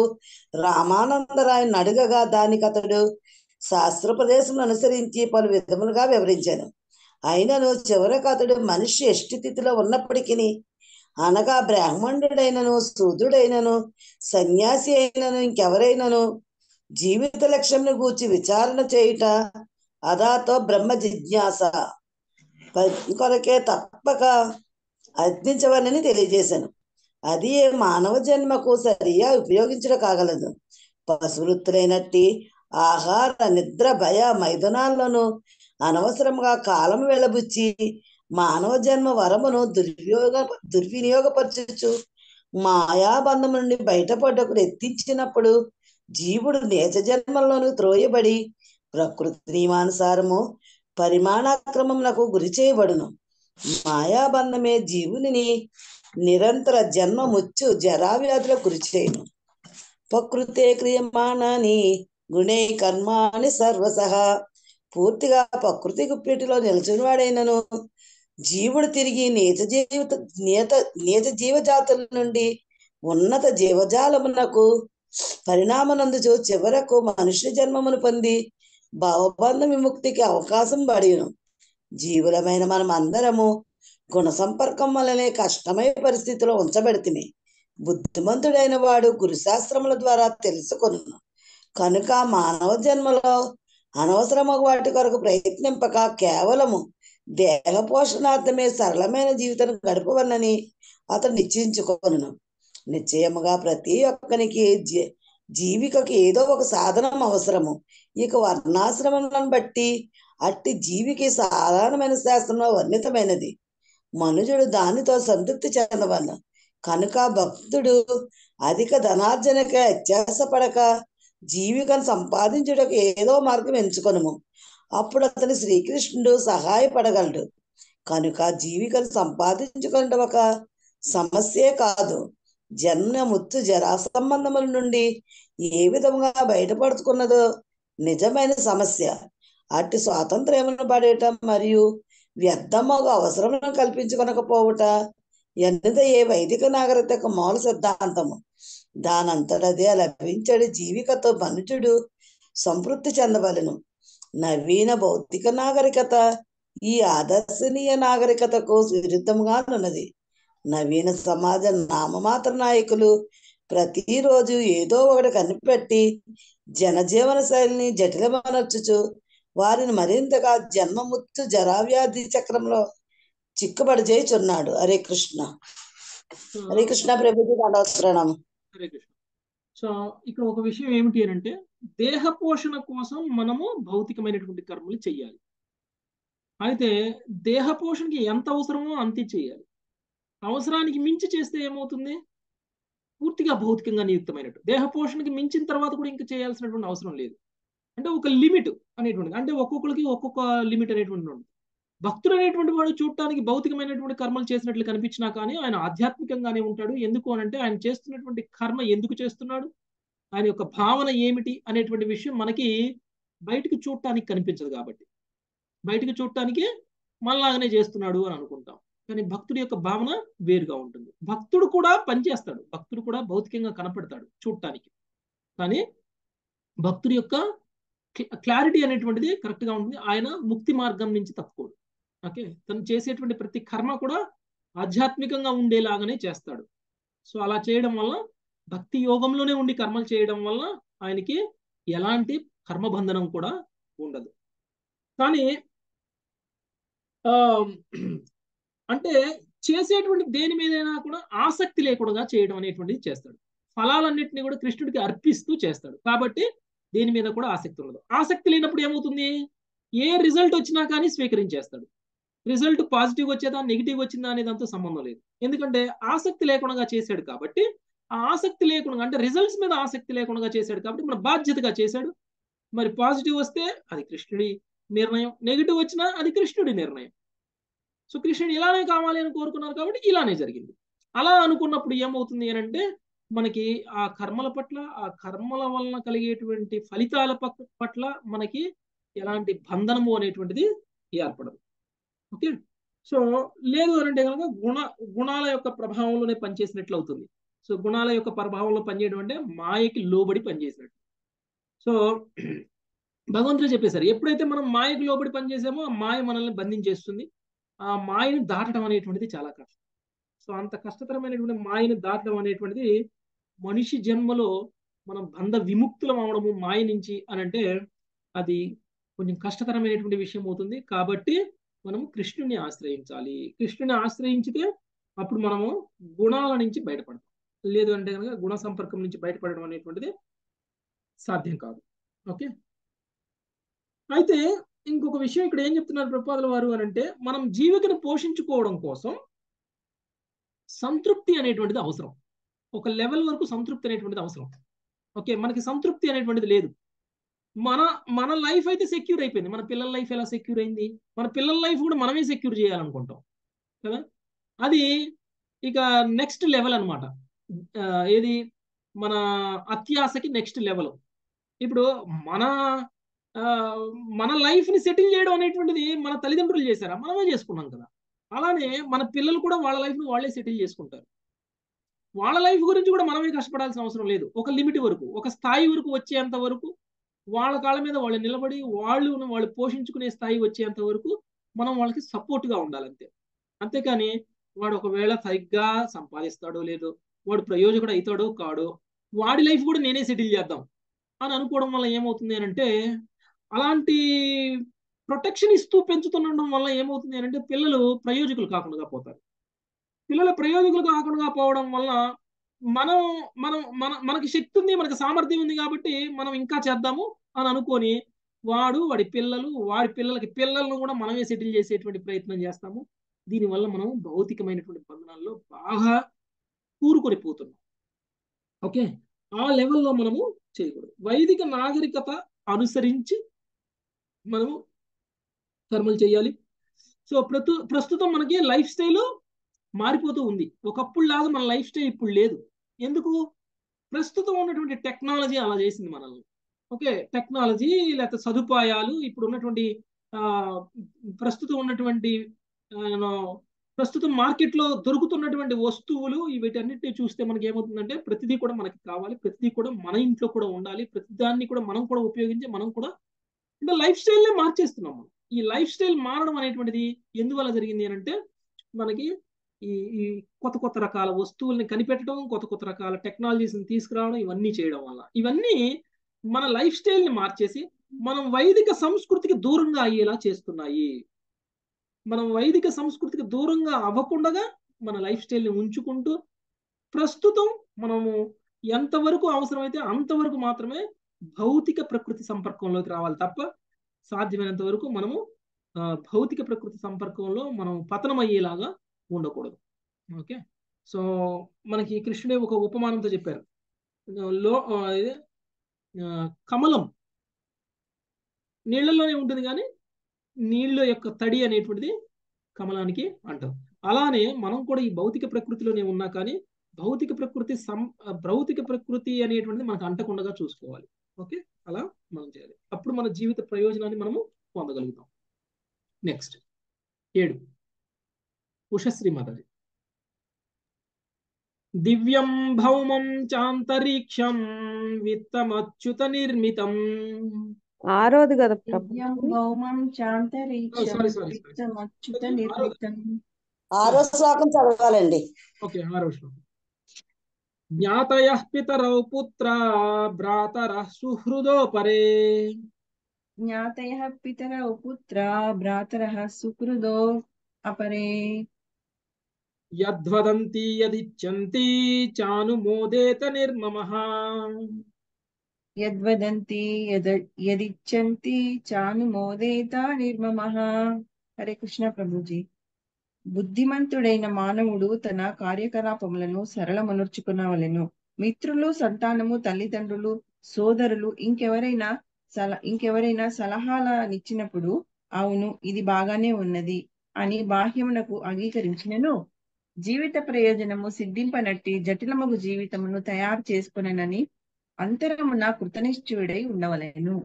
రామానందరాయను అడుగగా దానికి అతడు శాస్త్ర ప్రదేశం అనుసరించి పలు విధములుగా వివరించాను. అయినను చివరకు అతడు మనిషి ఎష్టితిలో ఉన్నప్పటికీ అనగా బ్రాహ్మణుడైనను శూద్రుడైనను సన్యాసి అయినను ఇంకెవరైనను జీవిత లక్ష్యంను గూర్చి విచారణ చేయుట అదాతో బ్రహ్మ జిజ్ఞాస కొరకే తప్పక అర్థించవలని తెలియజేశాను. అది మానవ జన్మకు సరిగా ఉపయోగించడం కాగలదు. పశువృత్తులైనట్టి ఆహార నిద్ర భయ మైదానాలను అనవసరంగా కాలం వెళ్ళబుచ్చి మానవ జన్మ వరమును దుర్వియోగ దుర్వినియోగపరచచ్చు మాయాబంధం నుండి బయటపడకు ఎత్తించినప్పుడు జీవుడు నేచ జన్మలోను త్రోయబడి ప్రకృతి నియమానుసారము పరిమాణాక్రమములకు గురి చేయబడును. మాయాబంధమే జీవుని నిరంతర జన్మ ముచ్చు జరావ్యాధులకు గురి చేయను. ప్రకృతే క్రియమాణాన్ని గుణే కర్మాని సర్వసహ పూర్తిగా ప్రకృతి గుప్పిటిలో నిలిచిన వాడైనను జీవుడు తిరిగి నీచ జీవిత నీత నీచ జీవజాతుల నుండి ఉన్నత జీవజాలమునకు పరిణామనందుచు చివరకు మనుష్య జన్మమును పొంది భావబంధ విముక్తికి అవకాశం పడిను. జీవులమైన మనం అందరము గుణ సంపర్కం వలనే కష్టమైన పరిస్థితిలో ఉంచబెడితిమి. బుద్ధిమంతుడైన వాడు గురుశాస్త్రముల ద్వారా తెలుసుకును. కనుక మానవ జన్మలో అనవసరము వాటి కొరకు ప్రయత్నింపక కేవలము దేహ పోషణార్థమే సరళమైన జీవితం గడపవన్నని అతను నిశ్చయించుకొనును. నిశ్చయముగా ప్రతి ఒక్కరికి జీ జీవికకు ఏదో ఒక సాధనం అవసరము. ఇక వర్ణాశ్రమలను బట్టి అట్టి జీవికి సాధారణమైన శాస్త్రంలో వర్ణితమైనది మనుజుడు దానితో సంతృప్తి చెందవలను. కనుక భక్తుడు అధిక ధనార్జనకే అత్యాస పడక జీవికను సంపాదించుటకు ఏదో మార్గం ఎంచుకొనుము. అప్పుడు అతని శ్రీకృష్ణుడు సహాయపడగలడు. కనుక జీవికను సంపాదించుకున్న ఒక సమస్యే కాదు, జన్మ ముత్తు జరా సంబంధముల నుండి ఏ విధముగా బయటపడుతున్నదో నిజమైన సమస్య. అటు స్వాతంత్ర్యమును పడేయటం మరియు వ్యర్థముగా అవసరమును కల్పించుకొనకపోవుట ఎంత ఏ వైదిక నాగరికత మూల సిద్ధాంతము. దానంతటదే లభించడు జీవికతో మనుషుడు సంతృప్తి చెందవలను. నవీన భౌతిక నాగరికత ఈ ఆదర్శనీయ నాగరికతకు విరుద్ధంగా ఉన్నది. నవీన సమాజ నామమాత్ర నాయకులు ప్రతిరోజు ఏదో ఒకటి కనిపెట్టి జనజీవన శైలిని జటిలమనర్చుచు వారిని మరింతగా జన్మముత్తు జరావ్యాధి చక్రంలో చిక్కుబడి చేయుచున్నాడు. హరే కృష్ణ. హరే కృష్ణ ప్రభుజీ అనవసరణం. హరే కృష్ణ. సో ఇక్కడ ఒక విషయం ఏమిటి అని అంటే దేహ పోషణ కోసం మనము భౌతికమైనటువంటి కర్మలు చేయాలి. అయితే దేహ పోషణకి ఎంత అవసరమో అంతే చేయాలి. అవసరానికి మించి చేస్తే ఏమవుతుంది? పూర్తిగా భౌతికంగా నియుక్తమైనట్టు. దేహ పోషణకి మించిన తర్వాత కూడా ఇంకా చేయాల్సినటువంటి అవసరం లేదు. అంటే ఒక లిమిట్ అనేటువంటిది, అంటే ఒక్కొక్కరికి ఒక్కొక్క లిమిట్ అనేటువంటిది ఉంటుంది. భక్తుడు అనేటువంటి వాడు చూడటానికి భౌతికమైనటువంటి కర్మలు చేసినట్లు కనిపించినా కానీ ఆయన ఆధ్యాత్మికంగానే ఉంటాడు. ఎందుకు అనంటే ఆయన చేస్తున్నటువంటి కర్మ ఎందుకు చేస్తున్నాడు, ఆయన యొక్క భావన ఏమిటి అనేటువంటి విషయం మనకి బయటకు చూడటానికి కనిపించదు. కాబట్టి బయటకు చూడటానికి మనలాగానే చేస్తున్నాడు అని అనుకుంటాం. కానీ భక్తుడి యొక్క భావన వేరుగా ఉంటుంది. భక్తుడు కూడా పనిచేస్తాడు, భక్తుడు కూడా భౌతికంగా కనపడతాడు చూడటానికి. కానీ భక్తుడి యొక్క క్లారిటీ అనేటువంటిది కరెక్ట్గా ఉంటుంది. ఆయన ముక్తి మార్గం నుంచి తప్పుకోడు. ఓకే, తను చేసేటువంటి ప్రతి కర్మ కూడా ఆధ్యాత్మికంగా ఉండేలాగానే చేస్తాడు. సో అలా చేయడం వల్ల భక్తి యోగంలోనే ఉండి కర్మలు చేయడం వల్ల ఆయనకి ఎలాంటి కర్మబంధనం కూడా ఉండదు. కానీ అంటే చేసేటువంటి దేని మీదైనా కూడా ఆసక్తి లేకుండా చేయడం అనేటువంటిది చేస్తాడు. ఫలాలన్నింటినీ కూడా కృష్ణుడికి అర్పిస్తూ చేస్తాడు. కాబట్టి దేని మీద కూడా ఆసక్తి ఉండదు. ఆసక్తి లేనప్పుడు ఏమవుతుంది? ఏ రిజల్ట్ వచ్చినా కానీ స్వీకరించేస్తాడు. రిజల్ట్ పాజిటివ్ వచ్చేదా నెగిటివ్ వచ్చిందా అనేది అంతా సంబంధం లేదు. ఎందుకంటే ఆసక్తి లేకుండా చేశాడు కాబట్టి, ఆ ఆసక్తి లేకుండా అంటే రిజల్ట్స్ మీద ఆసక్తి లేకుండా చేశాడు కాబట్టి మన బాధ్యతగా చేశాడు. మరి పాజిటివ్ వస్తే అది కృష్ణుడి నిర్ణయం, నెగిటివ్ వచ్చినా అది కృష్ణుడి నిర్ణయం. సో కృష్ణుడు ఇలానే కావాలి అని కోరుకున్నారు కాబట్టి ఇలానే జరిగింది. అలా అనుకున్నప్పుడు ఏమవుతుంది అని అంటే మనకి ఆ కర్మల పట్ల, ఆ కర్మల వలన కలిగేటువంటి ఫలితాల పట్ల మనకి ఎలాంటి బంధనము అనేటువంటిది ఏర్పడదు. ఓకే, సో లేదు అనంటే కనుక గుణ గుణాల యొక్క ప్రభావంలోనే పనిచేసినట్లు అవుతుంది. సో గుణాల యొక్క ప్రభావంలో పనిచేయడం అంటే మాయకి లోబడి పనిచేసినట్టు. సో భగవంతుడే చెప్పేశారు. ఎప్పుడైతే మనం మాయకు లోబడి పనిచేసామో ఆ మాయ మనల్ని బంధించేస్తుంది. ఆ మాయను దాటడం అనేటువంటిది చాలా కష్టం. సో అంత కష్టతరమైనటువంటి మాయను దాటడం అనేటువంటిది మనిషి జన్మలో మనం బంధ విముక్తులం అవడము మాయ నుంచి అని అంటే అది కొంచెం కష్టతరమైనటువంటి విషయం అవుతుంది. కాబట్టి మనము కృష్ణుని ఆశ్రయించాలి. కృష్ణుని ఆశ్రయించితే అప్పుడు మనము గుణాల నుంచి బయటపడతాం. లేదు అంటే కనుక గుణ సంపర్కం నుంచి బయటపడడం అనేటువంటిది సాధ్యం కాదు. ఓకే, అయితే ఇంకొక విషయం ఇక్కడ ఏం చెప్తున్నారు ప్రపాదుల వారు అని అంటే, మనం జీవికను పోషించుకోవడం కోసం సంతృప్తి అనేటువంటిది అవసరం. ఒక లెవెల్ వరకు సంతృప్తి అనేటువంటిది అవసరం. ఓకే, మనకి సంతృప్తి అనేటువంటిది లేదు. మన మన లైఫ్ అయితే సెక్యూర్ అయిపోయింది. మన పిల్లల లైఫ్ ఎలా సెక్యూర్ అయింది? మన పిల్లల లైఫ్ కూడా మనమే సెక్యూర్ చేయాలనుకుంటాం కదా. అది ఇక నెక్స్ట్ లెవెల్ అనమాట. ఏది? మన అత్యాశకి నెక్స్ట్ లెవెల్. ఇప్పుడు మన మన లైఫ్ని సెటిల్ చేయడం అనేటువంటిది మన తల్లిదండ్రులు చేశారా? మనమే చేసుకున్నాం కదా. అలానే మన పిల్లలు కూడా వాళ్ళ లైఫ్ని వాళ్ళే సెటిల్ చేసుకుంటారు. వాళ్ళ లైఫ్ గురించి కూడా మనమే కష్టపడాల్సిన అవసరం లేదు. ఒక లిమిట్ వరకు, ఒక స్థాయి వరకు వచ్చేంత వరకు, వాళ్ళ కాళ్ళ మీద వాళ్ళు నిలబడి వాళ్ళు వాళ్ళు పోషించుకునే స్థాయి వచ్చేంత వరకు మనం వాళ్ళకి సపోర్ట్గా ఉండాలంతే. అంతేకాని వాడు ఒకవేళ సరిగ్గా సంపాదిస్తాడో లేదో, వాడు ప్రయోజకుడు అవుతాడో కాడో, వాడి లైఫ్ కూడా నేనే సెటిల్ చేద్దాం అని అనుకోవడం వల్ల ఏమవుతుంది అంటే, అలాంటి ప్రొటెక్షన్ ఇస్తూ పెంచుతుండడం వల్ల ఏమవుతుంది అంటే పిల్లలు ప్రయోజకులు కాకుండా పోతారు. పిల్లలు ప్రయోజకులు కాకుండా పోవడం వల్ల మనం మనం మన మనకి శక్తి ఉంది, మనకి సామర్థ్యం ఉంది కాబట్టి మనం ఇంకా చేద్దాము అని అనుకొని వాడు, వాడి పిల్లలు, వాడి పిల్లలకి పిల్లలను కూడా మనమే సెటిల్ చేసేటువంటి ప్రయత్నం చేస్తాము. దీనివల్ల మనం భౌతికమైనటువంటి బంధనాల్లో బాగా కూరుకొని పోతున్నాం. ఓకే, ఆ లెవెల్లో మనము చేయకూడదు. వైదిక నాగరికత అనుసరించి మనము కర్మలు చేయాలి. సో ప్రతు ప్రస్తుతం మనకి లైఫ్ స్టైల్ మారిపోతూ ఉంది. ఒకప్పుడు లాగా మన లైఫ్ స్టైల్ ఇప్పుడు లేదు. ఎందుకు? ప్రస్తుతం ఉన్నటువంటి టెక్నాలజీ అలా చేసింది మనల్ని. ఓకే, టెక్నాలజీ లేకపోతే సదుపాయాలు, ఇప్పుడు ఉన్నటువంటి ప్రస్తుతం ఉన్నటువంటి ప్రస్తుతం మార్కెట్లో దొరుకుతున్నటువంటి వస్తువులు, వీటన్నిటిని చూస్తే మనకి ఏమవుతుందంటే ప్రతిదీ కూడా మనకి కావాలి, ప్రతిదీ కూడా మన ఇంట్లో కూడా ఉండాలి, ప్రతిదాన్ని కూడా మనం కూడా ఉపయోగించి మనం కూడా అంటే లైఫ్ స్టైల్నే మార్చేస్తున్నాం మనం. ఈ లైఫ్ స్టైల్ మారడం అనేటువంటిది ఎందువల్ల జరిగింది అని అంటే, మనకి ఈ ఈ కొత్త కొత్త రకాల వస్తువుల్ని కనిపెట్టడం, కొత్త కొత్త రకాల టెక్నాలజీస్ని తీసుకురావడం, ఇవన్నీ చేయడం వల్ల ఇవన్నీ మన లైఫ్ స్టైల్ని మార్చేసి మనం వైదిక సంస్కృతికి దూరంగా అయ్యేలా చేస్తున్నాయి. మనం వైదిక సంస్కృతికి దూరంగా అవ్వకుండా మన లైఫ్ స్టైల్ని ఉంచుకుంటూ ప్రస్తుతం మనము ఎంతవరకు అవసరమైతే అంతవరకు మాత్రమే భౌతిక ప్రకృతి సంపర్కంలోకి రావాలి తప్ప, సాధ్యమైనంత వరకు మనము భౌతిక ప్రకృతి సంపర్కంలో మనం పతనమయ్యేలాగా ఉండకూడదు. ఓకే, సో మనకి కృష్ణుడే ఒక ఉపమానంతో చెప్పారు. లో కమలం నీళ్లలోనే ఉంటుంది కానీ నీళ్ళ యొక్క తడి అనేటువంటిది కమలానికి అంటాం. అలానే మనం కూడా ఈ భౌతిక ప్రకృతిలోనే ఉన్నా కానీ భౌతిక ప్రకృతి సం భౌతిక ప్రకృతి అనేటువంటిది మనకు అంటకుండా చూసుకోవాలి. ఓకే, అలా మనం చేయాలి. అప్పుడు మన జీవిత ప్రయోజనాన్ని మనము పొందగలుగుతాం. నెక్స్ట్ ఏడు, ఉషశ్రీ మాతాజీ. దివ్యం భౌమం చాంతరిక్షం విత్తమచ్యుత నిర్మితం. ఆరోది కదా దివ్యం భౌమం చాంతరిక్షం విత్తమచ్యుత నిర్మితం. ఆరో శ్లోకం చదవాలండి. ఓకే, ఆరో శ్లోకం. జ్ఞాతయః పితరౌ పుత్రా భ్రాతరః సుహృదోపరే. జ్ఞాతయః పితరౌ పుత్రా భ్రాతరః సుహృదో అపరే. యద్వదంతి యదిచ్ఛంతి చానుమోదేత నిర్మమః. యద్వదంతి యదిచ్ఛంతి చానుమోదేత నిర్మమః. హరే కృష్ణ ప్రభుజీ. బుద్ధిమంతుడైన మానవుడు తన కార్యకలాపములను సరళమనుర్చుకునవలెను. మిత్రులు, సంతానము, తల్లిదండ్రులు, సోదరులు, ఇంకెవరైనా సల ఇంకెవరైనా సలహాలనిచ్చినప్పుడు అవును ఇది బాగానే ఉన్నది అని బాహ్యమునకు అంగీకరించినను జీవిత ప్రయోజనము సిద్ధింపనట్టి జటిలమగు జీవితమును తయారు చేసుకునని అంతరమున కృతనిశ్చయుడై ఉండవలెను.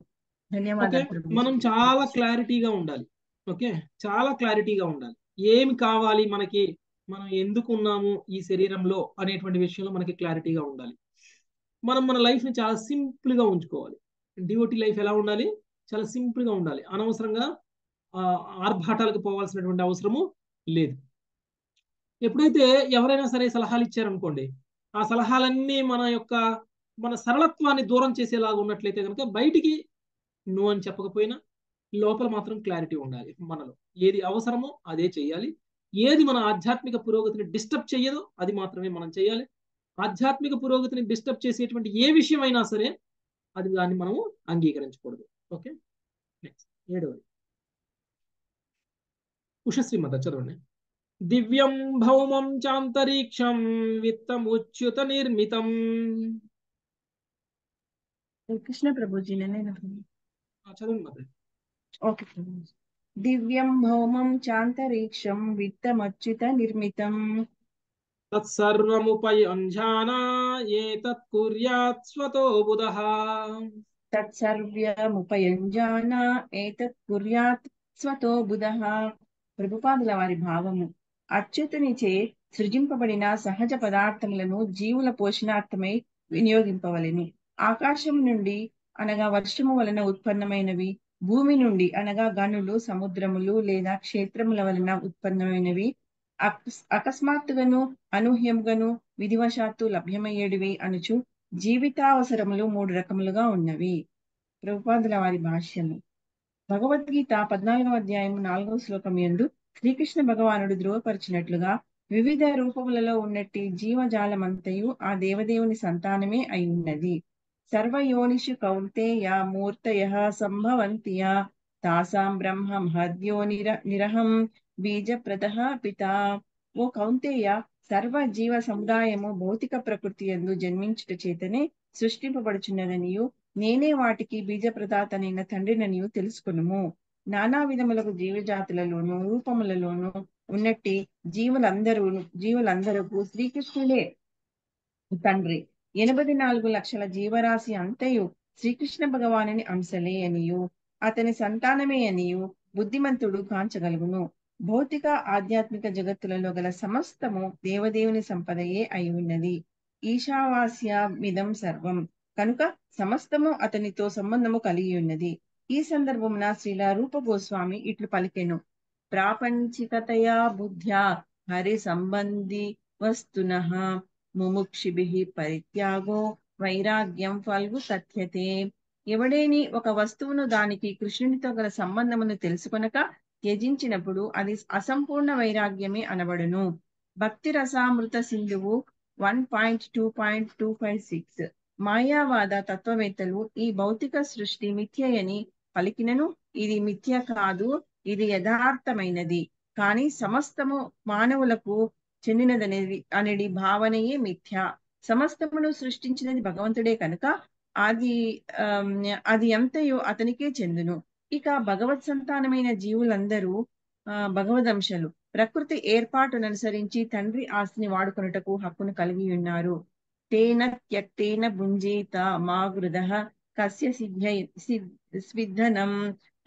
ధన్యవాదాలు. మనం చాలా క్లారిటీగా ఉండాలి. ఓకే, చాలా క్లారిటీగా ఉండాలి. ఏమి కావాలి మనకి, మనం ఎందుకున్నాము ఈ శరీరంలో అనేటువంటి విషయంలో మనకి క్లారిటీగా ఉండాలి. మనం మన లైఫ్ని చాలా సింపుల్గా ఉంచుకోవాలి. డివోటీ లైఫ్ ఎలా ఉండాలి? చాలా సింపుల్ గా ఉండాలి. అనవసరంగా ఆర్భాటాలకు పోవాల్సినటువంటి అవసరము లేదు. ఎప్పుడైతే ఎవరైనా సరే సలహాలు ఇచ్చారనుకోండి, ఆ సలహాలన్నీ మన యొక్క మన సరళత్వాన్ని దూరం చేసేలాగా ఉన్నట్లయితే కనుక బయటికి నో అని చెప్పకపోయినా లోపల మాత్రం క్లారిటీ ఉండాలి. మనలో ఏది అవసరమో అదే చేయాలి, ఏది మన ఆధ్యాత్మిక పురోగతిని డిస్టర్బ్ చేయదో అది మాత్రమే మనం చేయాలి. ఆధ్యాత్మిక పురోగతిని డిస్టర్బ్ చేసేటువంటి ఏ విషయమైనా సరే అది దాన్ని మనము అంగీకరించకూడదు. ఓకే, నెక్స్ట్ ఏడవది ఉషశ్రీ మత చదవండి. దివ్యం భౌమం చాంతరీక్షం విత్తముచ్యుత నిర్మితం. కృష్ణ ప్రభుజీ చదవండి మత. ఓకే, దివ్యం భౌమం చాంతరీక్షం విత్తమచ్యుత నిర్మితం ప్రభుపాదుల వారి భావము, అచ్యుతనిచే సృజింపబడిన సహజ పదార్థములను జీవుల పోషణార్థమై వినియోగింపవలెను. ఆకాశము నుండి అనగా వర్షము వలన ఉత్పన్నమైనవి, భూమి నుండి అనగా గనులు, సముద్రములు లేదా క్షేత్రముల వలన ఉత్పన్నమైనవి, అకస్మాత్తుగాను అనూహ్యంగాను విధివశాత్తు లభ్యమయ్యేటివి అనుచు జీవితావసరములు మూడు రకములుగా ఉన్నవి. ప్రభుపాదుల వారి భాష్యము. భగవద్గీత పద్నాలుగవ అధ్యాయం నాలుగవ శ్లోకం యందు శ్రీకృష్ణ భగవానుడు ధృవపరిచినట్లుగా వివిధ రూపములలో ఉన్నట్టి జీవజాలమంతయు ఆ దేవదేవుని సంతానమే అయి ఉన్నది. సర్వయోనిషు కౌంతేయ మూర్తయః సంభవంతి యా తాసాం బ్రహ్మ మహద్యో నిర నిరహం బీజప్రతః పితా. ఓ కౌంతేయ, సర్వ జీవ సముదాయము భౌతిక ప్రకృతి యందు జన్మించుట చేతనే సృష్టింపబడుచున్నదనియు నేనే వాటికి బీజప్రదాతనైన తండ్రిననియు తెలుసుకునుము. నానా విధములకు జీవజాతులలోను రూపములలోను ఉన్నట్టి జీవులందరూ జీవులందరకు శ్రీకృష్ణుడే తండ్రి. ఎనభై నాలుగు లక్షల జీవరాశి అంతయు శ్రీకృష్ణ భగవానుని అంశలే అనియు అతని సంతానమే అనియు బుద్ధిమంతుడు కాంచగలుగును. భౌతిక ఆధ్యాత్మిక జగత్తులలో గల సమస్తము దేవదేవుని సంపదయే అయి ఉన్నది. ఈశావాస్యమిదం సర్వం, కనుక సమస్తము అతనితో సంబంధము కలిగి ఉన్నది. ఈ సందర్భమున శ్రీల రూప గోస్వామి ఇట్లు పలికెను. ప్రాపంచికతయా బుద్ధ్యా హరి సంబంధి వస్తునః ముముక్షిభిః పరిత్యాగో వైరాగ్యం ఫల్గు తథ్యతే. ఎవడేని ఒక వస్తువును దానికి కృష్ణునితో గల సంబంధమును తెలుసుకొనక త్యజించినప్పుడు అది అసంపూర్ణ వైరాగ్యమే అనబడును. Bhakti Rasamrita Sindhu one point two point two five six మాయావాద తత్వవేత్తలు ఈ భౌతిక సృష్టి మిథ్యయని పలికినను ఇది మిథ్య కాదు, ఇది యథార్థమైనది, కానీ సమస్తము మానవులకు చెందినదనేది అనేది భావనయే మిథ్య. సమస్తమును సృష్టించినది భగవంతుడే కనుక అది అది ఎంతయో అతనికే చెందును. ఇక భగవత్ సంతానమైన జీవులందరూ ఆ భగవదంశలు, ప్రకృతి ఏర్పాటును అనుసరించి తండ్రి ఆస్తిని వాడుకొనుటకు హక్కును కలిగి ఉన్నారు. తేన త్యక్తేన భుంజీత మా గృదః కస్య స్విద్ధనం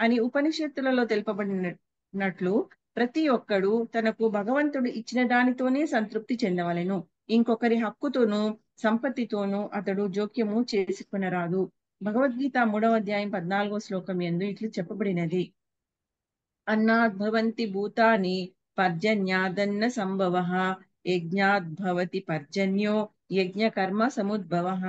అని ఉపనిషత్తులలో తెలుపబడినట్లు ప్రతి ఒక్కడు తనకు భగవంతుడు ఇచ్చిన దానితోనే సంతృప్తి చెందవలెను. ఇంకొకరి హక్కుతోనూ సంపత్తితోనూ అతడు జోక్యము చేసుకునరాదు. భగవద్గీత మూడవ అధ్యాయం పద్నాలుగో శ్లోకం యందు ఇట్లు చెప్పబడినది. అన్నాద్భవంతి భూతాని పర్జన్యాదన్న సంభవః యజ్ఞాద్భవతి పర్జన్యో యజ్ఞ కర్మ సముద్భవః.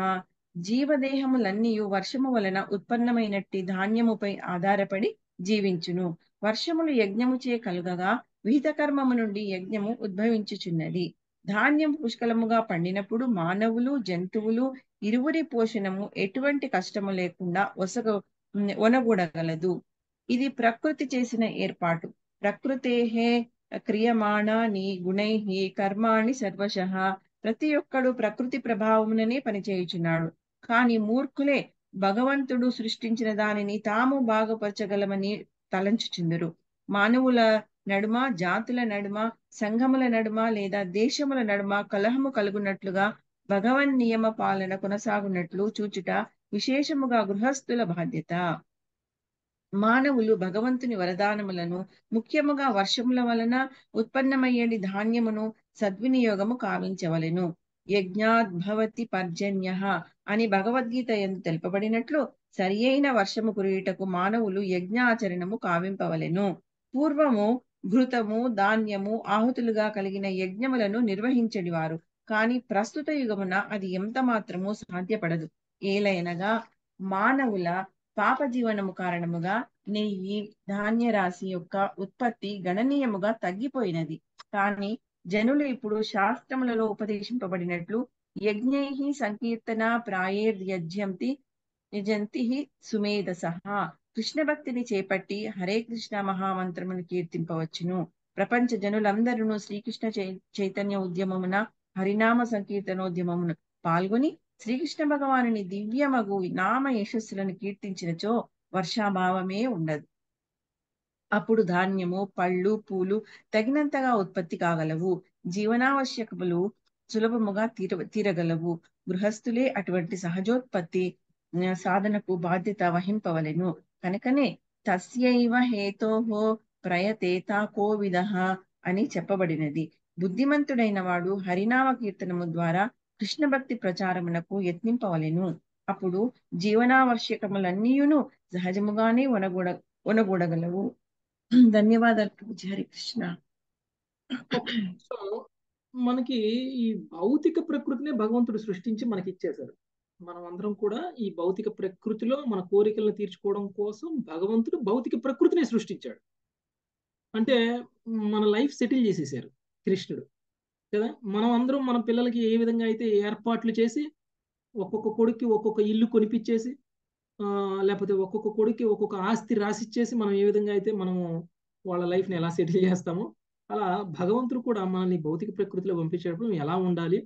జీవదేహములన్నీయు వర్షము వలన ఉత్పన్నమైనట్టి ధాన్యముపై ఆధారపడి జీవించును. వర్షములు యజ్ఞముచే కలుగగా విహిత కర్మము నుండి యజ్ఞము ఉద్భవించుచున్నది. ధాన్యం పుష్కలముగా పండినప్పుడు మానవులు జంతువులు ఇరువురి పోషణము ఎటువంటి కష్టము లేకుండా ఒసగ ఒనగూడగలదు. ఇది ప్రకృతి చేసిన ఏర్పాటు. ప్రకృతేహే క్రియమాణాని గుణైహి కర్మాణి సర్వశః. ప్రతి ఒక్కడు ప్రకృతి ప్రభావముననే పనిచేయుచున్నాడు. కానీ మూర్ఖులే భగవంతుడు సృష్టించిన దానిని తాము బాగుపరచగలమని తలంచుచుందరు. మానవుల నడుమ, జాతుల నడుమ, సంఘముల నడుమ లేదా దేశముల నడుమ కలహము కలుగునట్లుగా భగవన్ నియమ పాలన కొనసాగునట్లు చూచుట విశేషముగా గృహస్థుల బాధ్యత. మానవులు భగవంతుని వరదానములను ముఖ్యముగా వర్షముల వలన ఉత్పన్నమయ్యేది ధాన్యమును సద్వినియోగము కావించవలెను. యజ్ఞాద్భవతి పర్జన్యః అని భగవద్గీత యందు తెలుపబడినట్లు సరియైన వర్షము కురియుటకు మానవులు యజ్ఞ ఆచరణము కావింపవలెను. పూర్వము ఘృతము ధాన్యము ఆహుతులుగా కలిగిన యజ్ఞములను నిర్వహించడివారు, కాని ప్రస్తుత యుగమున అది ఎంత మాత్రము సాధ్యపడదు. ఏలైనగా మానవుల పాప జీవనము కారణముగా నెయ్యి ధాన్యరాశి యొక్క ఉత్పత్తి గణనీయముగా తగ్గిపోయినది. కాని జనులు ఇప్పుడు శాస్త్రములలో ఉపదేశింపబడినట్లు యజ్ఞైః సంకీర్తన ప్రాయేర్ యజ్యంతి యజంతిః సుమేధసః కృష్ణ భక్తిని చేపట్టి హరే కృష్ణ మహామంత్రమును కీర్తింపవచ్చును. ప్రపంచ జనులందరూ శ్రీకృష్ణ చైతన్య ఉద్యమమున హరినామ సంకీర్తనోద్యమమును పాల్గొని శ్రీకృష్ణ భగవానుని దివ్యమగు నామ యశస్సులను కీర్తించినచో వర్షాభావమే ఉండదు. అప్పుడు ధాన్యము పళ్ళు పూలు తగినంతగా ఉత్పత్తి కాగలవు, జీవనావశ్యకములు సులభముగా తీర తీరగలవు గృహస్థులే అటువంటి సహజోత్పత్తి సాధనకు బాధ్యత వహింపవలెను. కనుకనే తస్యైవ హేతోహో ప్రయతేత కోవిదః అని చెప్పబడినది. బుద్ధిమంతుడైన వాడు హరినామ కీర్తనము ద్వారా కృష్ణ భక్తి ప్రచారమునకు యత్నింపవలెను. అప్పుడు జీవనావశ్యకములన్నీయును సహజముగానే ఒనగూడ ఒనగూడగలవు. ధన్యవాదాలు పూజారి హరి కృష్ణ. సో మనకి ఈ భౌతిక ప్రకృతినే భగవంతుడు సృష్టించి మనకి ఇచ్చేశారు. మనం అందరం కూడా ఈ భౌతిక ప్రకృతిలో మన కోరికలను తీర్చుకోవడం కోసం భగవంతుడు భౌతిక ప్రకృతినే సృష్టించాడు. అంటే మన లైఫ్ సెటిల్ చేసేసారు కృష్ణుడు కదా. మనం అందరం మన పిల్లలకి ఏ విధంగా అయితే ఏర్పాట్లు చేసి ఒక్కొక్క కొడుక్కి ఒక్కొక్క ఇల్లు కొనిపించేసి లేకపోతే ఒక్కొక్క కొడుక్కి ఒక్కొక్క ఆస్తి రాసిచ్చేసి మనం ఏ విధంగా అయితే మనము వాళ్ళ లైఫ్ని ఎలా సెటిల్ చేస్తామో అలా భగవంతుడు కూడా మనల్ని భౌతిక ప్రకృతిలో పంపించేటప్పుడు నువ్వు ఎలా ఉండాలి,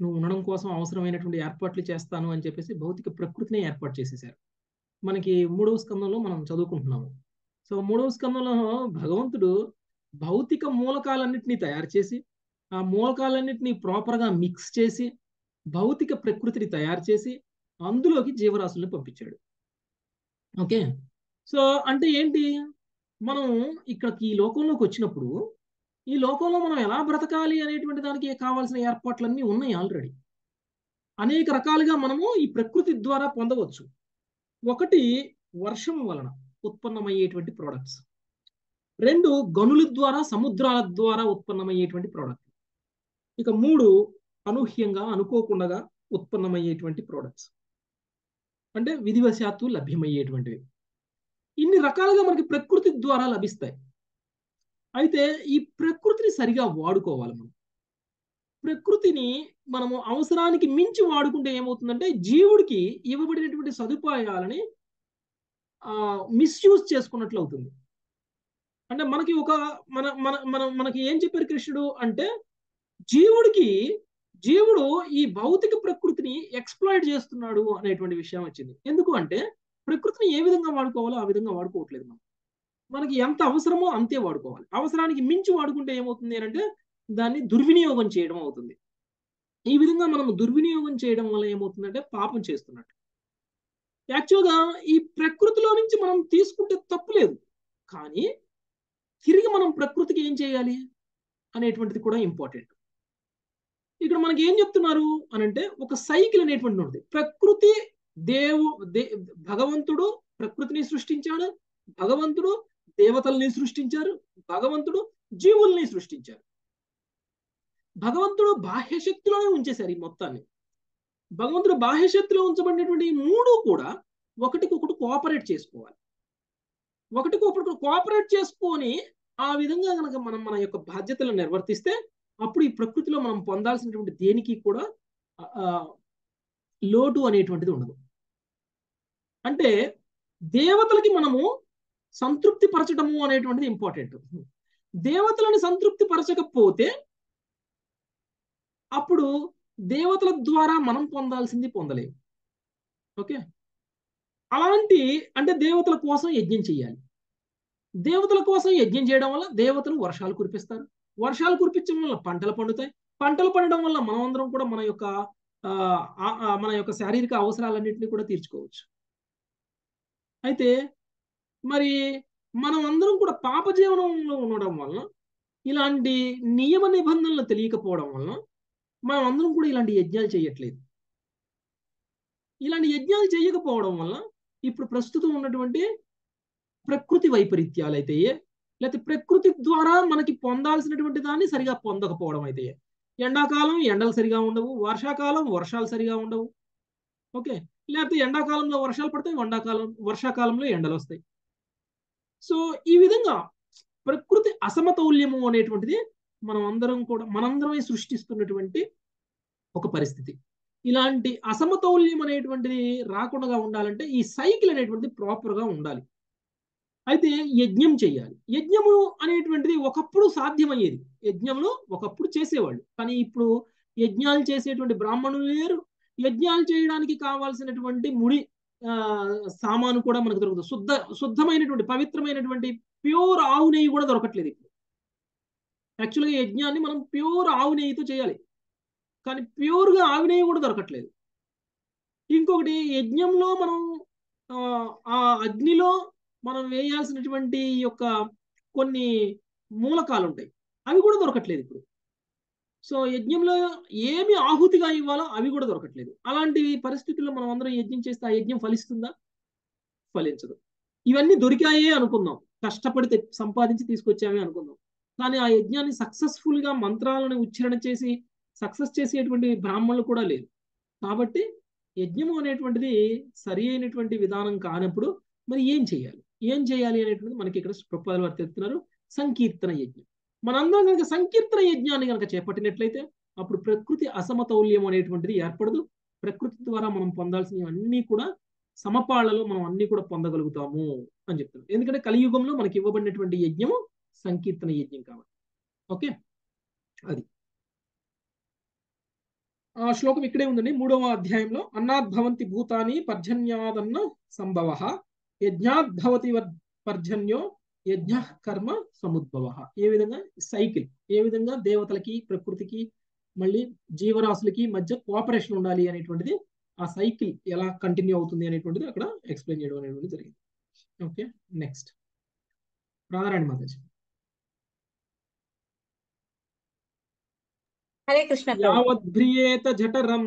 నువ్వు ఉండడం కోసం అవసరమైనటువంటి ఏర్పాట్లు చేస్తాను అని చెప్పేసి భౌతిక ప్రకృతినే ఏర్పాటు చేసేసారు. మనకి మూడవ స్కందంలో మనం చదువుకుంటున్నాము. సో మూడవ స్కందంలో భగవంతుడు భౌతిక మూలకాలన్నింటినీ తయారు చేసి ఆ మూలకాలన్నింటినీ ప్రాపర్గా మిక్స్ చేసి భౌతిక ప్రకృతిని తయారు చేసి అందులోకి జీవరాశులను పంపించాడు. ఓకే, సో అంటే ఏంటి, మనం ఇక్కడికి ఈ లోకంలోకి వచ్చినప్పుడు ఈ లోకంలో మనం ఎలా బ్రతకాలి అనేటువంటి దానికి కావాల్సిన ఏర్పాట్లన్నీ ఉన్నాయి ఆల్రెడీ. అనేక రకాలుగా మనము ఈ ప్రకృతి ద్వారా పొందవచ్చు. ఒకటి వర్షం వలన ఉత్పన్నమయ్యేటువంటి ప్రోడక్ట్స్, రెండు గనుల ద్వారా సముద్రాల ద్వారా ఉత్పన్నమయ్యేటువంటి ప్రోడక్ట్, ఇక మూడు అనూహ్యంగా అనుకోకుండా ఉత్పన్నమయ్యేటువంటి ప్రోడక్ట్స్ అంటే విధివశాత్తు లభ్యమయ్యేటువంటివి. ఇన్ని రకాలుగా మనకి ప్రకృతి ద్వారా లభిస్తాయి. అయితే ఈ ప్రకృతిని సరిగా వాడుకోవాలి. మనం ప్రకృతిని మనము అవసరానికి మించి వాడుకుంటే ఏమవుతుందంటే జీవుడికి ఇవ్వబడినటువంటి సదుపాయాలని మిస్యూజ్ చేసుకున్నట్లు అవుతుంది. అంటే మనకి ఒక మన మన మన మనకి ఏం చెప్పారు కృష్ణుడు అంటే జీవుడికి జీవుడు ఈ భౌతిక ప్రకృతిని ఎక్స్‌ప్లాయిట్ చేస్తున్నాడు అనేటువంటి విషయం వచ్చింది. ఎందుకు అంటే ప్రకృతిని ఏ విధంగా వాడుకోవాలో ఆ విధంగా వాడుకోవట్లేదు. మనం మనకి ఎంత అవసరమో అంతే వాడుకోవాలి. అవసరానికి మించి వాడుకుంటే ఏమవుతుంది అంటే దాన్ని దుర్వినియోగం చేయడం అవుతుంది. ఈ విధంగా మనం దుర్వినియోగం చేయడం వల్ల ఏమవుతుందంటే పాపం చేస్తున్నట్టు. యాక్చువల్గా ఈ ప్రకృతిలో నుంచి మనం తీసుకుంటే తప్పు లేదు, కానీ తిరిగి మనం ప్రకృతికి ఏం చేయాలి అనేటువంటిది కూడా ఇంపార్టెంట్. ఇక్కడ మనకి ఏం చెప్తున్నారు అని అంటే ఒక సైకిల్ అనేటువంటిది ఉంటుంది. ప్రకృతి దేవు దే భగవంతుడు ప్రకృతిని సృష్టించాడు, భగవంతుడు దేవతల్ని సృష్టించారు, భగవంతుడు జీవుల్ని సృష్టించారు. భగవంతుడు బాహ్య శక్తిలోనే ఉంచేశారు ఈ మొత్తాన్ని. భగవంతుడు బాహ్య శక్తిలో ఉంచబడినటువంటి ఈ మూడు కూడా ఒకటికొకటి కోఆపరేట్ చేసుకోవాలి. ఒకటికొకటి కోఆపరేట్ చేసుకొని ఆ విధంగా కనుక మనం మన యొక్క బాధ్యతలను నిర్వర్తిస్తే అప్పుడు ఈ ప్రకృతిలో మనం పొందాల్సినటువంటి దేనికి కూడా లోటు అనేటువంటిది ఉండదు. అంటే దేవతలకి మనము సంతృప్తి పరచడము అనేటువంటిది ఇంపార్టెంట్. దేవతలను సంతృప్తి పరచకపోతే అప్పుడు దేవతల ద్వారా మనం పొందాల్సింది పొందలేము. ఓకే, అలాంటి అంటే దేవతల కోసం యజ్ఞం చేయాలి. దేవతల కోసం యజ్ఞం చేయడం వల్ల దేవతలు వర్షాలు కురిపిస్తారు, వర్షాలు కురిపించడం వల్ల పంటలు పండుతాయి, పంటలు పండడం వల్ల మనమందరం కూడా మన యొక్క మన యొక్క శారీరక అవసరాలన్నింటినీ కూడా తీర్చుకోవచ్చు. అయితే మరి మనం అందరం కూడా పాప జీవనంలో ఉండడం వల్ల ఇలాంటి నియమ నిబంధనలు తెలియకపోవడం వల్ల మనం అందరం కూడా ఇలాంటి యజ్ఞాలు చేయట్లేదు. ఇలాంటి యజ్ఞాలు చేయకపోవడం వల్ల ఇప్పుడు ప్రస్తుతం ఉన్నటువంటి ప్రకృతి వైపరీత్యాలు అయితేయే లేకపోతే ప్రకృతి ద్వారా మనకి పొందాల్సినటువంటి దాన్ని సరిగా పొందకపోవడం అయితేయే ఎండాకాలం ఎండలు సరిగా ఉండవు వర్షాకాలం వర్షాలు సరిగా ఉండవు ఓకే లేకపోతే ఎండాకాలంలో వర్షాలు పడతాయి ఎండాకాలం వర్షాకాలంలో ఎండలు వస్తాయి సో ఈ విధంగా ప్రకృతి అసమతౌల్యము అనేటువంటిది మనం అందరం కూడా మనందరమే సృష్టిస్తున్నటువంటి ఒక పరిస్థితి ఇలాంటి అసమతౌల్యం అనేటువంటిది రాకుండా ఉండాలంటే ఈ సైకిల్ అనేటువంటిది ప్రాపర్ గా ఉండాలి అయితే యజ్ఞం చేయాలి యజ్ఞము అనేటువంటిది ఒకప్పుడు సాధ్యమయ్యేది యజ్ఞమును ఒకప్పుడు చేసేవాళ్ళు కానీ ఇప్పుడు యజ్ఞాలు చేసేటువంటి బ్రాహ్మణులు లేరు యజ్ఞాలు చేయడానికి కావాల్సినటువంటి ముడి సామాను కూడా మనకు దొరుకుతుంది శుద్ధ శుద్ధమైనటువంటి పవిత్రమైనటువంటి ప్యూర్ ఆవు నెయ్యి కూడా దొరకట్లేదు ఇప్పుడు యాక్చువల్గా యజ్ఞాన్ని మనం ప్యూర్ ఆవు నెయ్యితో చేయాలి కానీ ప్యూర్గా ఆవు నెయ్యి కూడా దొరకట్లేదు ఇంకొకటి యజ్ఞంలో మనం ఆ అగ్నిలో మనం వేయాల్సినటువంటి యొక్క కొన్ని మూలకాలు ఉంటాయి అవి కూడా దొరకట్లేదు ఇప్పుడు సో యజ్ఞంలో ఏమి ఆహుతిగా ఇవ్వాలో అవి కూడా దొరకట్లేదు అలాంటి పరిస్థితుల్లో మనం అందరం యజ్ఞం చేస్తే ఆ యజ్ఞం ఫలిస్తుందా ఫలించదు ఇవన్నీ దొరికాయే అనుకుందాం కష్టపడితే సంపాదించి తీసుకొచ్చామే అనుకుందాం కానీ ఆ యజ్ఞాన్ని సక్సెస్ఫుల్గా మంత్రాలను ఉచ్చారణ చేసి సక్సెస్ చేసేటువంటి బ్రాహ్మణులు కూడా లేరు కాబట్టి యజ్ఞము అనేటువంటిది సరి అయినటువంటి విధానం కానప్పుడు మరి ఏం చేయాలి ఏం చేయాలి అనేటువంటిది మనకి ఇక్కడ ప్రొపాల్ వారు తెలుపుతున్నారు సంకీర్తన యజ్ఞం మనందరం కనుక సంకీర్తన యజ్ఞాన్ని కనుక చేపట్టినట్లయితే అప్పుడు ప్రకృతి అసమతౌల్యం అనేటువంటిది ఏర్పడదు ప్రకృతి ద్వారా మనం పొందాల్సినవన్నీ కూడా సమపాళ్లలో మనం అన్ని కూడా పొందగలుగుతాము అని చెప్తున్నాం ఎందుకంటే కలియుగంలో మనకి ఇవ్వబడినటువంటి యజ్ఞము సంకీర్తన యజ్ఞం కాబట్టి ఓకే అది ఆ శ్లోకం ఇక్కడే ఉందండి మూడవ అధ్యాయంలో అన్నాద్భవంతి భూతాని పర్జన్యాదన్న సంభవ యజ్ఞాద్భవతి పర్జన్యో యజ్ఞ కర్మ సముద్భవ ఏ విధంగా సైకిల్ ఏ విధంగా దేవతలకి ప్రకృతికి మళ్ళీ జీవరాశులకి మధ్య కోఆపరేషన్ ఉండాలి అనేటువంటిది ఆ సైకిల్ ఎలా కంటిన్యూ అవుతుంది అనేటువంటిది అక్కడ ఎక్స్ప్లెయిన్ చేయడం అనేటువంటిది జరిగింది ఓకే నెక్స్ట్ రాధారాణి మాతాజీ హరే కృష్ణ యావద్భ్రియేత జఠరం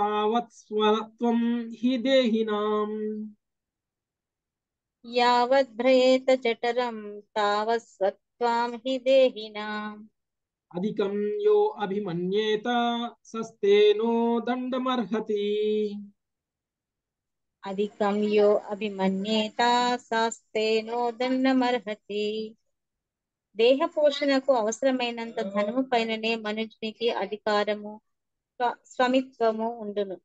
తావత్ స్వరత్వం హి దేహినాం यावद्भ्रयेत जठरं तावत्सत्त्वां हि देहिनाम् अधिकं यो अभिमन्येत सस्तेनो दण्डमर्हति अधिकं यो अभिमन्येत सस्तेनो दण्डमर्हति देह पोषणकु अवसरमैनंत धनमु पैनने मनुष्युनिकि अधिकारमु स्वामित्वमु उंडुनु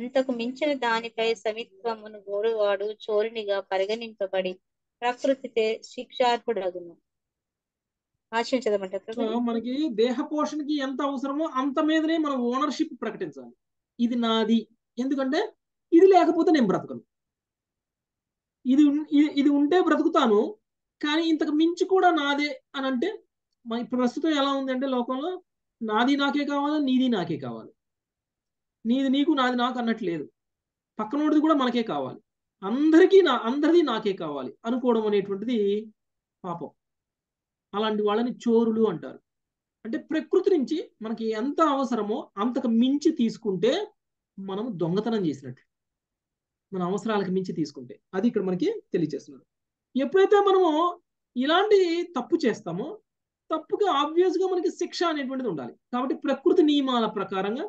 అంతకు మించిన దానిపై సమిత్వమును గోరువాడు చోరునిగా పరిగణింపబడి ప్రకృతితే శిక్షార్హుడగును ఆశించదమంటారు మనకి దేహ పోషణకి ఎంత అవసరమో అంత మీదనే మనం ఓనర్షిప్ ప్రకటించాలి ఇది నాది ఎందుకంటే ఇది లేకపోతే నేను బ్రతకను ఇది ఇది ఉంటే బ్రతుకుతాను కానీ ఇంతకు మించి కూడా నాదే అని అంటే ఇప్పుడు ప్రస్తుతం ఎలా ఉందంటే లోకంలో నాది నాకే కావాలి నీది నాకే కావాలి నీది నీకు నాది నాకు అన్నట్లేదు పక్కనోడిది కూడా మనకే కావాలి అందరికీ నా అందరిది నాకే కావాలి అనుకోవడం అనేటువంటిది పాపం అలాంటి వాళ్ళని చోరులు అంటారు అంటే ప్రకృతి నుంచి మనకి ఎంత అవసరమో అంతకు మించి తీసుకుంటే మనం దొంగతనం చేసినట్లు మన అవసరాలకు మించి తీసుకుంటే అది ఇక్కడ మనకి తెలియజేస్తున్నారు ఎప్పుడైతే మనము ఇలాంటి తప్పు చేస్తామో తప్పుగా ఆబ్వియస్గా మనకి శిక్ష అనేటువంటిది ఉండాలి కాబట్టి ప్రకృతి నియమాల ప్రకారంగా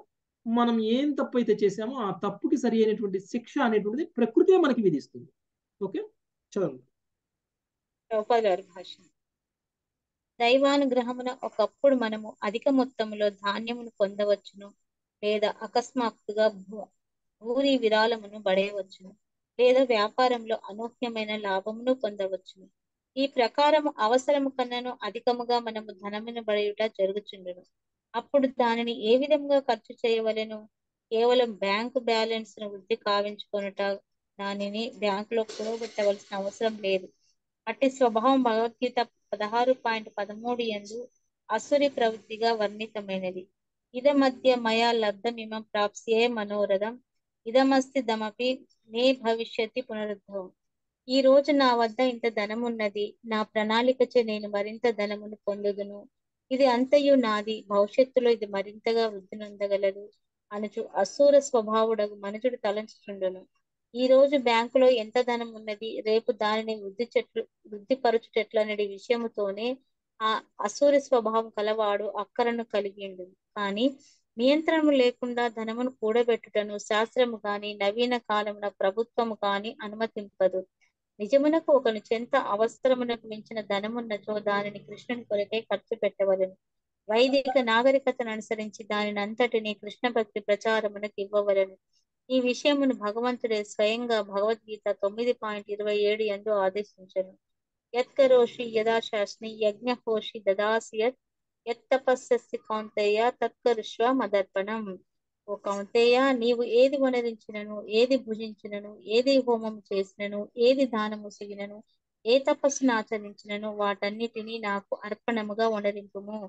మనం ఏం తప్పు అయితే చేసామో ఆ తప్పుకి సరి అయినటువంటి శిక్ష అనేటువంటిది ప్రకృతే మనకి విధిస్తుంది ఓకే చదవండి దైవానుగ్రహమున ఒకప్పుడు మనము అధిక మొత్తంలో ధాన్యమును పొందవచ్చును లేదా అకస్మాత్తుగా భూరి విరాళమును పడేయవచ్చును లేదా వ్యాపారంలో అనూహ్యమైన లాభమును పొందవచ్చును ఈ ప్రకారము అవసరము కన్నాను అధికముగా మనము ధనమును పడేయుట జరుగుచుండును అప్పుడు దానిని ఏ విధంగా ఖర్చు చేయవలెను కేవలం బ్యాంకు బ్యాలెన్స్ ను వృద్ధి కావించుకొనుట దానిని బ్యాంకులో కూడబెట్టవలసిన అవసరం లేదు అట్టి స్వభావం భగవద్గీత పదహారు పాయింట్ పదమూడు యందు అసురి ప్రవృత్తిగా వర్ణితమైనది ఇద మధ్య మయా లబ్ధమిమం ప్రాప్స్యే మనోరథం ఇదమస్తి దమపి నే భవిష్యత్తి పునరుద్ధవం ఈ రోజు నా వద్ద ఇంత ధనమున్నది నా ప్రణాళికచే నేను మరింత ధనమును పొందుదును ఇది అంతయు నాది భవిష్యత్తులో ఇది మరింతగా వృద్ధి నొందగలదు అనుచు అసూర స్వభావుడకు మనుషుడు తలంచుచుండును ఈ రోజు బ్యాంకులో ఎంత ధనం ఉన్నది, రేపు దానిని వృద్ధి చెట్లు వృద్ధిపరచుటెట్లనే విషయముతోనే ఆ అసూరి స్వభావం కలవాడు అక్కరను కలిగిండు. కానీ నియంత్రణము లేకుండా ధనమును కూడబెట్టుటను శాస్త్రము గాని నవీన కాలమున ప్రభుత్వము గాని అనుమతింపదు. నిజమునకు ఒకను చెంత అవసరమునకు మించిన ధనమున్నచో దానిని కృష్ణుని కొరకే ఖర్చు పెట్టవలను. వైదిక నాగరికతను అనుసరించి దానిని అంతటిని కృష్ణ భక్తి ప్రచారమునకు ఇవ్వవలను. ఈ విషయమును భగవంతుడే స్వయంగా భగవద్గీత తొమ్మిది పాయింట్ ఇరవై ఏడు ఎందు ఆదేశించను. యత్కరోషి యదాశాస్ని యజ్ఞహోషి దదాసి యత్ యత్తపస్ససి కౌంతేయ తత్కరుష్వ మదర్పణం. ఓ కౌంతేయ, నీవు ఏది వనరించినను, ఏది భుజించినను, ఏది హోమం చేసినను, ఏది దానము చెయ్యనను, ఏ తపస్సును ఆచరించినను వాటన్నిటినీ నాకు అర్పణముగా వనరింపుము.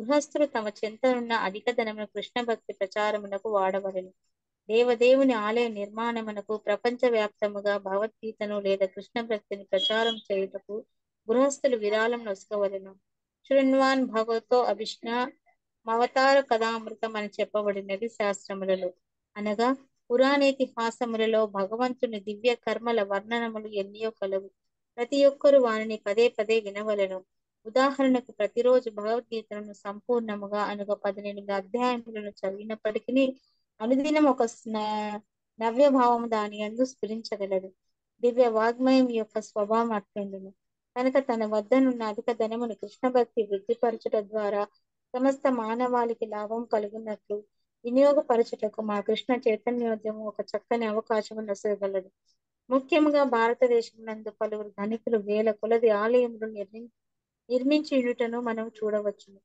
గృహస్థులు తమ చెంతనున్న అధిక ధనమును కృష్ణ భక్తి ప్రచారమునకు వాడవలను. దేవదేవుని ఆలయ నిర్మాణమునకు, ప్రపంచ వ్యాప్తముగా భగవద్గీతను లేదా కృష్ణ భక్తిని ప్రచారం చేయుటకు గృహస్థులు విరాళం నొసకవలను. శృణ్వాన్ భగవతో అభిష్ణా అవతార కథామృతం అని చెప్పబడినది శాస్త్రములలో, అనగా పురాణేతిహాసములలో భగవంతుని దివ్య కర్మల వర్ణనములు ఎన్నో కలవు. ప్రతి ఒక్కరు వారిని పదే పదే వినవలను. ఉదాహరణకు, ప్రతిరోజు భగవద్గీతను సంపూర్ణముగా అనగా పదిహేను అధ్యాయములను చదివినప్పటికీ అనుదినం ఒక నవ్య భావము దాని యందు స్ఫురించగలదు. దివ్య వాగ్మయం యొక్క స్వభావం అట్లుండును కనుక తన వద్దనున్న అధిక ధనమును కృష్ణ భక్తి వృద్ధిపరచుట ద్వారా సమస్త మానవాళికి లాభం కలుగునట్లు వినియోగపరచుటకు మా కృష్ణ చైతన్యోద్యమం ఒక చక్కని అవకాశం నొసగలదు. ముఖ్యముగా భారతదేశం నందు పలువురు ధనికులు వేల కొలది ఆలయములు నిర్మి నిర్మించుటను మనం చూడవచ్చును.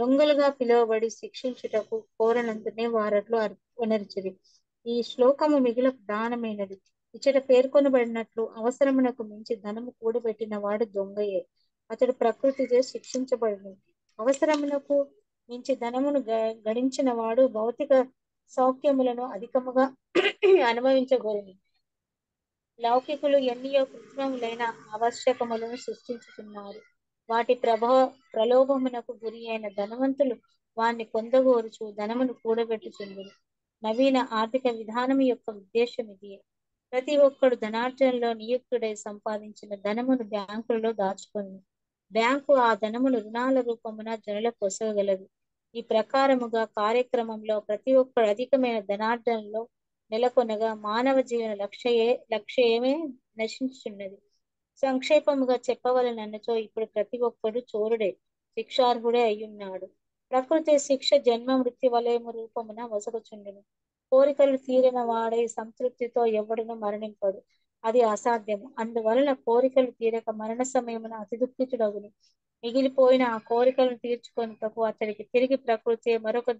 దొంగలుగా పిలువబడి శిక్షించుటకు కోరనందునే వారట్లు వనరిచిరి. ఈ శ్లోకము మిగిలిన ప్రధానమైనది. ఇచ్చట పేర్కొనబడినట్లు అవసరమునకు మించి ధనము కూడబెట్టిన వాడు దొంగయే. అతడు ప్రకృతిచే శిక్షించబడును. అవసరమునకు మించి ధనమును గడించిన వాడు భౌతిక సౌఖ్యములను అధికముగా అనుభవించగోరును. లౌకికులు ఎన్నియో కృత్రిమములైన ఆవశ్యకములను సృష్టించుతున్నారు. వాటి ప్రభావ ప్రలోభమునకు గురి అయిన ధనవంతులు వారిని పొందగోరుచు ధనమును కూడబెట్టుచుండును. నవీన ఆర్థిక విధానం యొక్క ఉద్దేశం ఇది. ప్రతి ఒక్కడు ధనార్జనలో నియుక్తుడై సంపాదించిన ధనమును బ్యాంకులలో దాచుకుంది. బ్యాంకు ఆ ధనమును రుణాల రూపమున జనులకు పొసగలదు. ఈ ప్రకారముగా కార్యక్రమంలో ప్రతి ఒక్కడు అధికమైన ధనార్జనలో నెలకొనగా మానవ జీవన లక్ష్యే లక్ష్యమే నశించుచున్నది. సంక్షేపముగా చెప్పవలనన్నచో ఇప్పుడు ప్రతి ఒక్కడు చోరుడే, శిక్షార్హుడే అయ్యున్నాడు. ప్రకృతి శిక్ష జన్మ మృత్యు వలయము రూపమున వసగుచుండును. కోరికలు తీరిన వాడే సంతృప్తితో ఎవడును మరణింపడు, అది అసాధ్యము. అందువలన కోరికలు తీరక మరణ సమయమున అతి దుఃఖితుడగును. మిగిలిపోయిన ఆ కోరికలను తీర్చుకొనుటకు అతడికి తిరిగి ప్రకృతి మరొక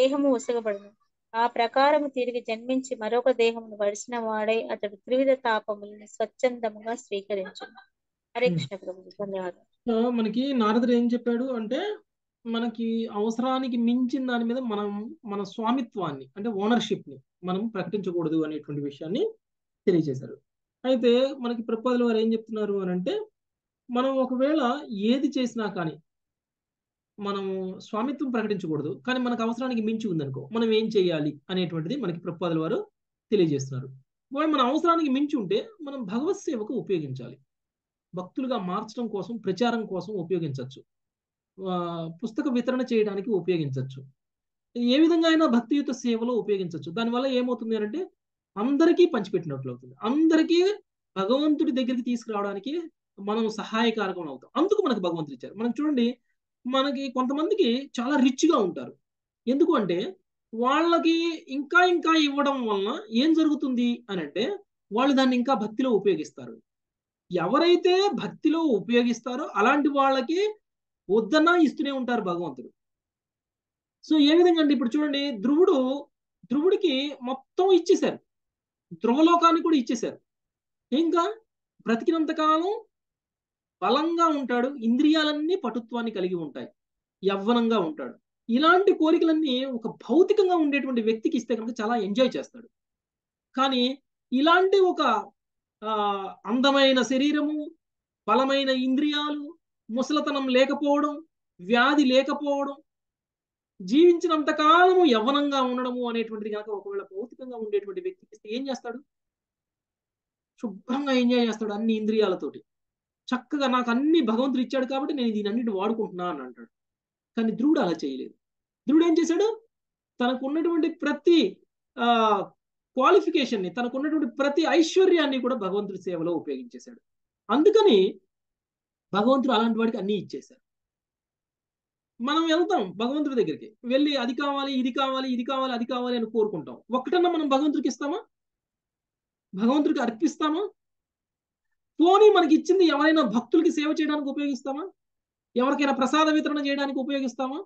దేహము వసగబడును. ఆ ప్రకారము తిరిగి జన్మించి మరొక దేహమును వడిసిన వాడై అతడు త్రివిధ తాపములను స్వచ్ఛందముగా స్వీకరించును. హరే కృష్ణ ప్రభువు, ధన్యవాదాలు. సో మనకి నారదుడు ఏం చెప్పాడు అంటే, మనకి అవసరానికి మించిన దాని మీద మనం మన స్వామిత్వాన్ని అంటే ఓనర్షిప్ ని మనం ప్రకటించకూడదు అనేటువంటి విషయాన్ని తెలియజేశారు. అయితే మనకి ప్రభుపాదుల వారు ఏం చెప్తున్నారు అని అంటే, మనం ఒకవేళ ఏది చేసినా కానీ మనం స్వామిత్వం ప్రకటించకూడదు, కానీ మనకు అవసరానికి మించి ఉందనుకో మనం ఏం చేయాలి అనేటువంటిది మనకి ప్రభుపాదుల వారు తెలియజేస్తున్నారు. ఒకవేళ మన అవసరానికి మించి ఉంటే మనం భగవత్ సేవకు ఉపయోగించాలి, భక్తులుగా మార్చడం కోసం, ప్రచారం కోసం ఉపయోగించవచ్చు, పుస్తక వితరణ చేయడానికి ఉపయోగించవచ్చు, ఏ విధంగా అయినా భక్తియుత సేవలో ఉపయోగించవచ్చు. దానివల్ల ఏమవుతుంది అంటే అందరికీ పంచిపెట్టినట్లు అవుతుంది, అందరికీ భగవంతుడి దగ్గరికి తీసుకురావడానికి మనం సహాయకారకం అవుతాం. అందుకు మనకు భగవంతుడు ఇచ్చారు. మనం చూడండి, మనకి కొంతమందికి చాలా రిచ్గా ఉంటారు. ఎందుకు అంటే వాళ్ళకి ఇంకా ఇంకా ఇవ్వడం వలన ఏం జరుగుతుంది అని అంటే వాళ్ళు దాన్ని ఇంకా భక్తిలో ఉపయోగిస్తారు. ఎవరైతే భక్తిలో ఉపయోగిస్తారో అలాంటి వాళ్ళకి వద్దన్నా ఇస్తూనే ఉంటారు భగవంతుడు. సో ఏ విధంగా అంటే ఇప్పుడు చూడండి, ధ్రువుడు ధ్రువుడికి మొత్తం ఇచ్చేశారు, ధ్రువలోకాన్ని కూడా ఇచ్చేశారు. ఇంకా బ్రతికినంతకాలం బలంగా ఉంటాడు, ఇంద్రియాలన్నీ పటుత్వాన్ని కలిగి ఉంటాయి, యవ్వనంగా ఉంటాడు. ఇలాంటి కోరికలన్నీ ఒక భౌతికంగా ఉండేటువంటి వ్యక్తికి ఇస్తే కనుక చాలా ఎంజాయ్ చేస్తాడు. కానీ ఇలాంటి ఒక అందమైన శరీరము, బలమైన ఇంద్రియాలు, ముసలతనం లేకపోవడం, వ్యాధి లేకపోవడం, జీవించినంత కాలము యవ్వనంగా ఉండడము అనేటువంటిది కనుక ఒకవేళ భౌతికంగా ఉండేటువంటి వ్యక్తికి ఏం చేస్తాడు, శుభ్రంగా ఎంజాయ్ చేస్తాడు అన్ని ఇంద్రియాలతోటి. చక్కగా నాకు అన్ని భగవంతుడు ఇచ్చాడు కాబట్టి నేను దీని అన్నిటి వాడుకుంటున్నా అని అంటాడు. కానీ ధ్రువుడు అలా చేయలేదు. ధ్రువుడు ఏం చేశాడు, తనకు ఉన్నటువంటి ప్రతి ఆ క్వాలిఫికేషన్ని, తనకు ఉన్నటువంటి ప్రతి ఐశ్వర్యాన్ని కూడా భగవంతుడి సేవలో ఉపయోగించేశాడు. అందుకని భగవంతుడు అలాంటి వాడికి అన్నీ ఇచ్చేశాడు. మనం వెళ్తాం భగవంతుడి దగ్గరికి, వెళ్ళి అది కావాలి ఇది కావాలి ఇది కావాలి అది కావాలి అని కోరుకుంటాం. ఒక్కటన్నా మనం భగవంతుడికి ఇస్తామా, భగవంతుడికి అర్పిస్తామా? పోనీ మనకి ఇచ్చింది ఎవరైనా భక్తులకి సేవ చేయడానికి ఉపయోగిస్తామా? ఎవరికైనా ప్రసాద వితరణ చేయడానికి ఉపయోగిస్తామా?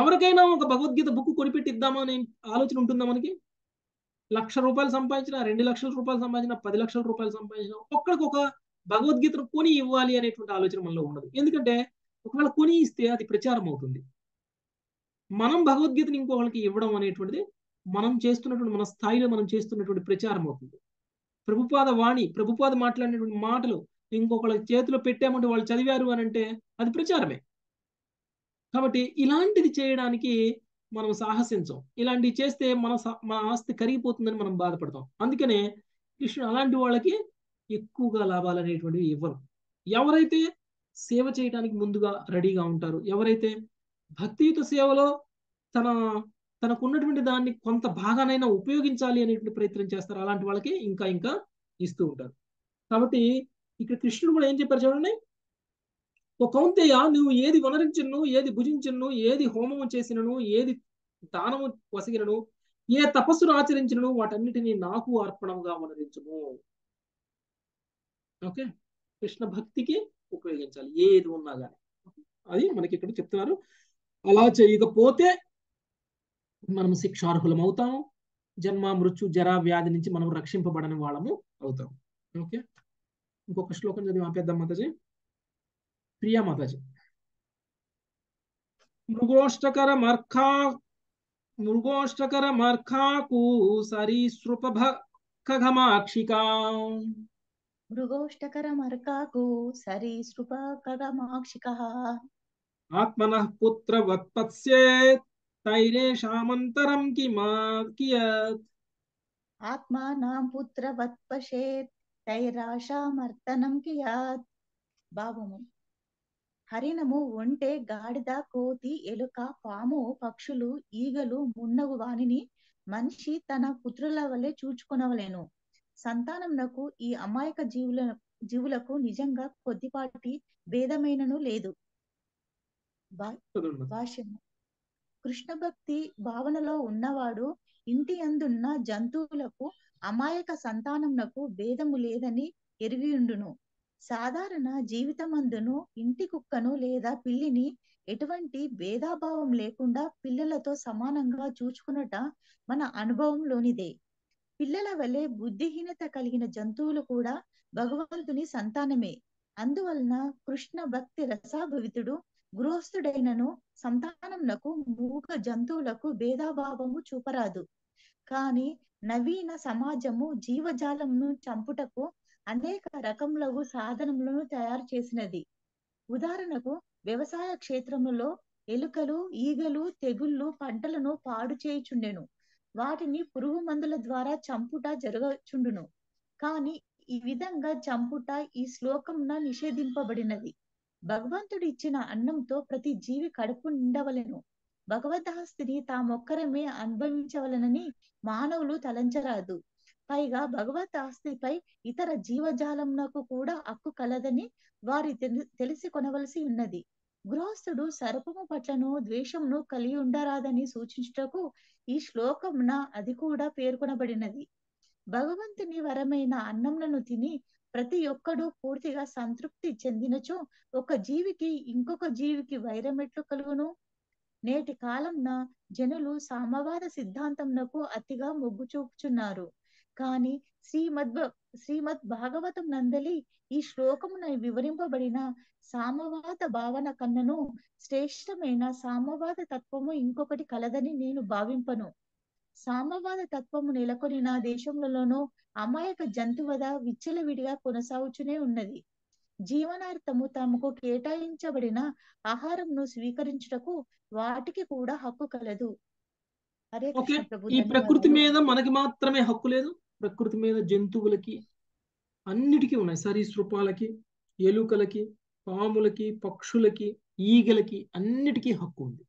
ఎవరికైనా ఒక భగవద్గీత బుక్ కొనిపెట్టి ఇద్దామా అనే ఆలోచన ఉంటుందా మనకి? లక్ష రూపాయలు సంపాదించిన, రెండు లక్షల రూపాయలు సంపాదించిన, పది లక్షల రూపాయలు సంపాదించిన ఒక్కడికొక భగవద్గీతను కొని ఇవ్వాలి అనేటువంటి ఆలోచన మనలో ఉండదు. ఎందుకంటే ఒకవేళ కొని ఇస్తే అది ప్రచారం అవుతుంది. మనం భగవద్గీతను ఇంకొకరికి ఇవ్వడం అనేటువంటిది మనం చేస్తున్నటువంటి, మన స్థాయిలో మనం చేస్తున్నటువంటి ప్రచారం అవుతుంది. ప్రభుపాద వాణి, ప్రభుపాద మాట్లాడినటువంటి మాటలు ఇంకొకళ్ళ చేతిలో పెట్టామంటే వాళ్ళు చదివారు అని అంటే అది ప్రచారమే. కాబట్టి ఇలాంటిది చేయడానికి మనం సాహసించం. ఇలాంటివి చేస్తే మన మన ఆస్తి కరిగిపోతుందని మనం బాధపడతాం. అందుకనే కృష్ణుడు అలాంటి వాళ్ళకి ఎక్కువగా లాభాలు అనేటువంటివి ఇవ్వరు. ఎవరైతే సేవ చేయడానికి ముందుగా రెడీగా ఉంటారు, ఎవరైతే భక్తియుత సేవలో తన తనకున్నటువంటి దాన్ని కొంత భాగానైనా ఉపయోగించాలి అనేటువంటి ప్రయత్నం చేస్తారు, అలాంటి వాళ్ళకి ఇంకా ఇంకా ఇస్తూ ఉంటారు. కాబట్టి ఇక్కడ కృష్ణుడు కూడా ఏం చెప్పారు చూడండి, ఓ కౌంతేయ, నువ్వు ఏది వనరించను, ఏది భుజించను, ఏది హోమము చేసినను, ఏది దానము వసగినను, ఏ తపస్సును ఆచరించినను, వాటన్నిటినీ నాకు అర్పణంగా వనరించును. ఓకే, కృష్ణ భక్తికి ఉపయోగించాలి ఏది ఉన్నా కానీ. అది మనకి ఇక్కడ చెప్తున్నారు. అలా చేయకపోతే మనము శిక్షార్హులం అవుతాము. జన్మ, మృత్యు, జరా, వ్యాధి నుంచి మనం రక్షింపబడని వాళ్ళము అవుతాము. ఓకే, ఇంకొక శ్లోకం చదివి ఆపేద్దాం మాతాజీ. ప్రియా మాతాజీ, మృగోష్టకర మర్ఖా మృగోష్టకర మర్ఖాకు సరీసృప ఖగమాక్షికా. మృగోష్టకర మర్ఖాకు సరీసృప ఖగమాక్షికః. ఆత్మనః పుత్రవత్పత్స్యేత్ తైరేషామంతరం కిమాత్ కియత్. ఆత్మానాం పుత్రవత్పశేత్ తైరాషామర్తనం కియాత్. భావము: హరిణము, ఒంటె, గాడిద, కోతి, ఎలుక, పాము, పక్షులు, ఈగలు మున్నగు వానిని మనిషి తన పుత్రుల వలె చూచుకొనవలేను. సంతానమునకు ఈ అమాయక జీవుల జీవులకు నిజంగా కొద్దిపాటి భేదమైనను లేదు. కృష్ణ భక్తి భావనలో ఉన్నవాడు ఇంటి అందున్న జంతువులకు అమాయక సంతానమునకు భేదము లేదని ఎరిగియుండును. సాధారణ జీవితమందును ఇంటి కుక్కను లేదా పిల్లిని ఎటువంటి భేదాభావం లేకుండా పిల్లలతో సమానంగా చూచుకునట మన అనుభవంలోనిదే. పిల్లల వలె బుద్ధిహీనత కలిగిన జంతువులు కూడా భగవంతుని సంతానమే. అందువలన కృష్ణ భక్తి రసాభవితుడు గృహస్థుడైనను సంతానమునకు మూగ జంతువులకు భేదాభావము చూపరాదు. కాని నవీన సమాజము జీవజాలమును చంపుటకు అనేక రకములగు సాధనములను తయారు చేసినది. ఉదాహరణకు వ్యవసాయ క్షేత్రములో ఎలుకలు, ఈగలు, తెగుళ్ళు పంటలను పాడు చేయుచుండెను. వాటిని పురుగు మందుల ద్వారా చంపుట జరగచుండును. కాని ఈ విధంగా చంపుట ఈ శ్లోకమున నిషేధింపబడినది. భగవంతుడు ఇచ్చిన అన్నంతో ప్రతి జీవి కడుపు నిండవలెను. భగవద్హస్తిని తామొక్కరమే అనుభవించవలెనని మానవులు తలంచరాదు. పైగా భగవత్ ఆస్తిపై ఇతర జీవజాలంకు కూడా హక్కు కలదని వారి తెలిసి కొనవలసి ఉన్నది. గృహస్థుడు సర్పము పట్లను ద్వేషమును కలిగి ఉండరాదని సూచించుటకు ఈ శ్లోకమున అది కూడా పేర్కొనబడినది. భగవంతుని వరమైన అన్నములను తిని ప్రతి ఒక్కడు పూర్తిగా సంతృప్తి చెందినచో ఒక జీవికి ఇంకొక జీవికి వైరమెట్లు కలుగును. నేటి కాలంన జనులు సామవాద సిద్ధాంతంకు అతిగా మొగ్గు చూపుచున్నారు. కానీ శ్రీమద్ శ్రీమద్ భాగవతం నందలి ఈ శ్లోకమున వివరింపబడిన సామవాద భావన కన్నను శ్రేష్టమైన సామవాద తత్వము ఇంకొకటి కలదని నేను భావింపను. సామవాద తత్వము నెలకొని నా దేశంలోనూ అమాయక జంతువద విచ్చలవిడిగా కొనసాగుచునే ఉన్నది. జీవనార్థము తమకు కేటాయించబడిన ఆహారంను స్వీకరించుటకు వాటికి కూడా హక్కు కలదు. ఈ ప్రకృతి మీద మనకి మాత్రమే హక్కు లేదు, ప్రకృతి మీద జంతువులకి అన్నిటికీ ఉన్నాయి. సరీసృపాలకి, ఎలుకలకి, పాములకి, పక్షులకి, ఈగలకి అన్నిటికీ హక్కు ఉంది.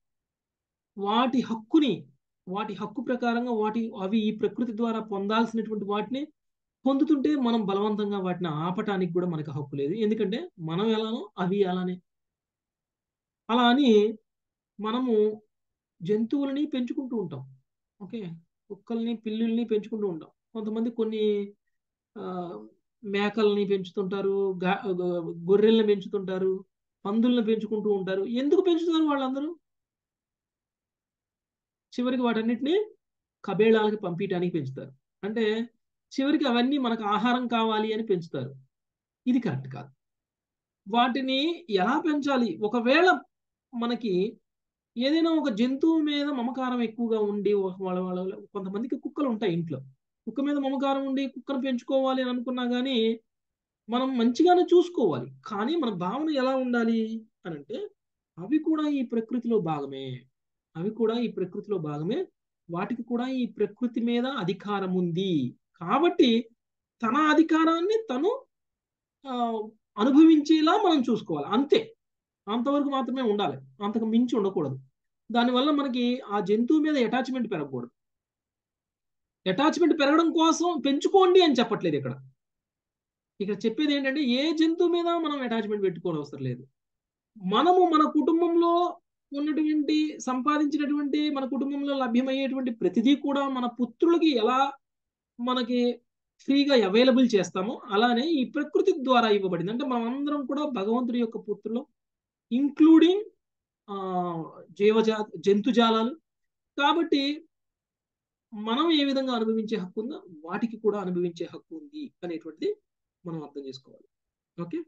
వాటి హక్కుని వాటి హక్కు ప్రకారంగా వాటి అవి ఈ ప్రకృతి ద్వారా పొందాల్సినటువంటి వాటిని పొందుతుంటే మనం బలవంతంగా వాటిని ఆపటానికి కూడా మనకు హక్కు లేదు. ఎందుకంటే మనం ఎలానో అవి అలానే. అలా అని మనము జంతువులని పెంచుకుంటూ ఉంటాం, ఓకే, కుక్కల్ని పిల్లుల్ని పెంచుకుంటూ ఉంటాం. కొంతమంది కొన్ని మేకల్ని పెంచుతుంటారు, గొర్రెల్ని పెంచుతుంటారు, పందుల్ని పెంచుకుంటూ ఉంటారు. ఎందుకు పెంచుతున్నారు వాళ్ళందరూ? చివరికి వాటన్నిటిని కబేళాలకి పంపించడానికి పెంచుతారు. అంటే చివరికి అవన్నీ మనకు ఆహారం కావాలి అని పెంచుతారు. ఇది కరెక్ట్ కాదు. వాటిని ఎలా పెంచాలి? ఒకవేళ మనకి ఏదైనా ఒక జంతువు మీద మమకారం ఎక్కువగా ఉండి, వాళ్ళ వాళ్ళ కొంతమందికి కుక్కలు ఉంటాయి ఇంట్లో, కుక్క మీద మమకారం ఉండి కుక్కను పెంచుకోవాలి అని అనుకున్నా కానీ మనం మంచిగానే చూసుకోవాలి. కానీ మన భావన ఎలా ఉండాలి అని అంటే అవి కూడా ఈ ప్రకృతిలో భాగమే, అవి కూడా ఈ ప్రకృతిలో భాగమే, వాటికి కూడా ఈ ప్రకృతి మీద అధికారం ఉంది. కాబట్టి తన అధికారాన్ని తను అనుభవించేలా మనం చూసుకోవాలి, అంతే. అంతవరకు మాత్రమే ఉండాలి, అంతకు మించి ఉండకూడదు. దానివల్ల మనకి ఆ జంతువు మీద అటాచ్మెంట్ పెరగకూడదు. అటాచ్మెంట్ పెరగడం కోసం పెంచుకోండి అని చెప్పట్లేదు ఇక్కడ. ఇక్కడ చెప్పేది ఏంటంటే ఏ జంతువు మీద మనం అటాచ్మెంట్ పెట్టుకోవడం అవసరం లేదు. మనము మన కుటుంబంలో ఉన్నటువంటి సంపాదించినటువంటి, మన కుటుంబంలో లభ్యమయ్యేటువంటి ప్రతిదీ కూడా మన పుత్రులకి ఎలా మనకి ఫ్రీగా అవైలబుల్ చేస్తామో అలానే ఈ ప్రకృతి ద్వారా ఇవ్వబడింది. అంటే మనం అందరం కూడా భగవంతుడి యొక్క పుత్రులు, ఇంక్లూడింగ్ జీవజా జంతుజాలాలు. కాబట్టి మనం ఏ విధంగా అనుభవించే హక్కు ఉందో వాటికి కూడా అనుభవించే హక్కు ఉంది అనేటువంటిది మనం అర్థం చేసుకోవాలి. ఓకే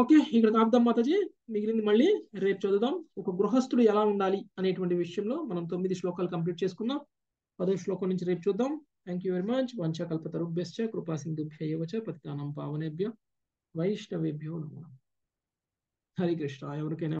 ఓకే ఇక్కడ ఆపుదాం మాతాజీ. మిగిలింది మళ్ళీ రేపు చదువుదాం. ఒక గృహస్థుడు ఎలా ఉండాలి అనేటువంటి విషయంలో మనం తొమ్మిది శ్లోకాలు కంప్లీట్ చేసుకున్నాం. పదో శ్లోకం నుంచి రేపు చూద్దాం. Thank you very much. వంచాకల్పతరుభ్యశ్చ కృపాసింధుభ్యయవచ పతితానాం పావనేభ్య వైష్ణవేభ్యో నమః. హరి కృష్ణ. ఎవరికైనా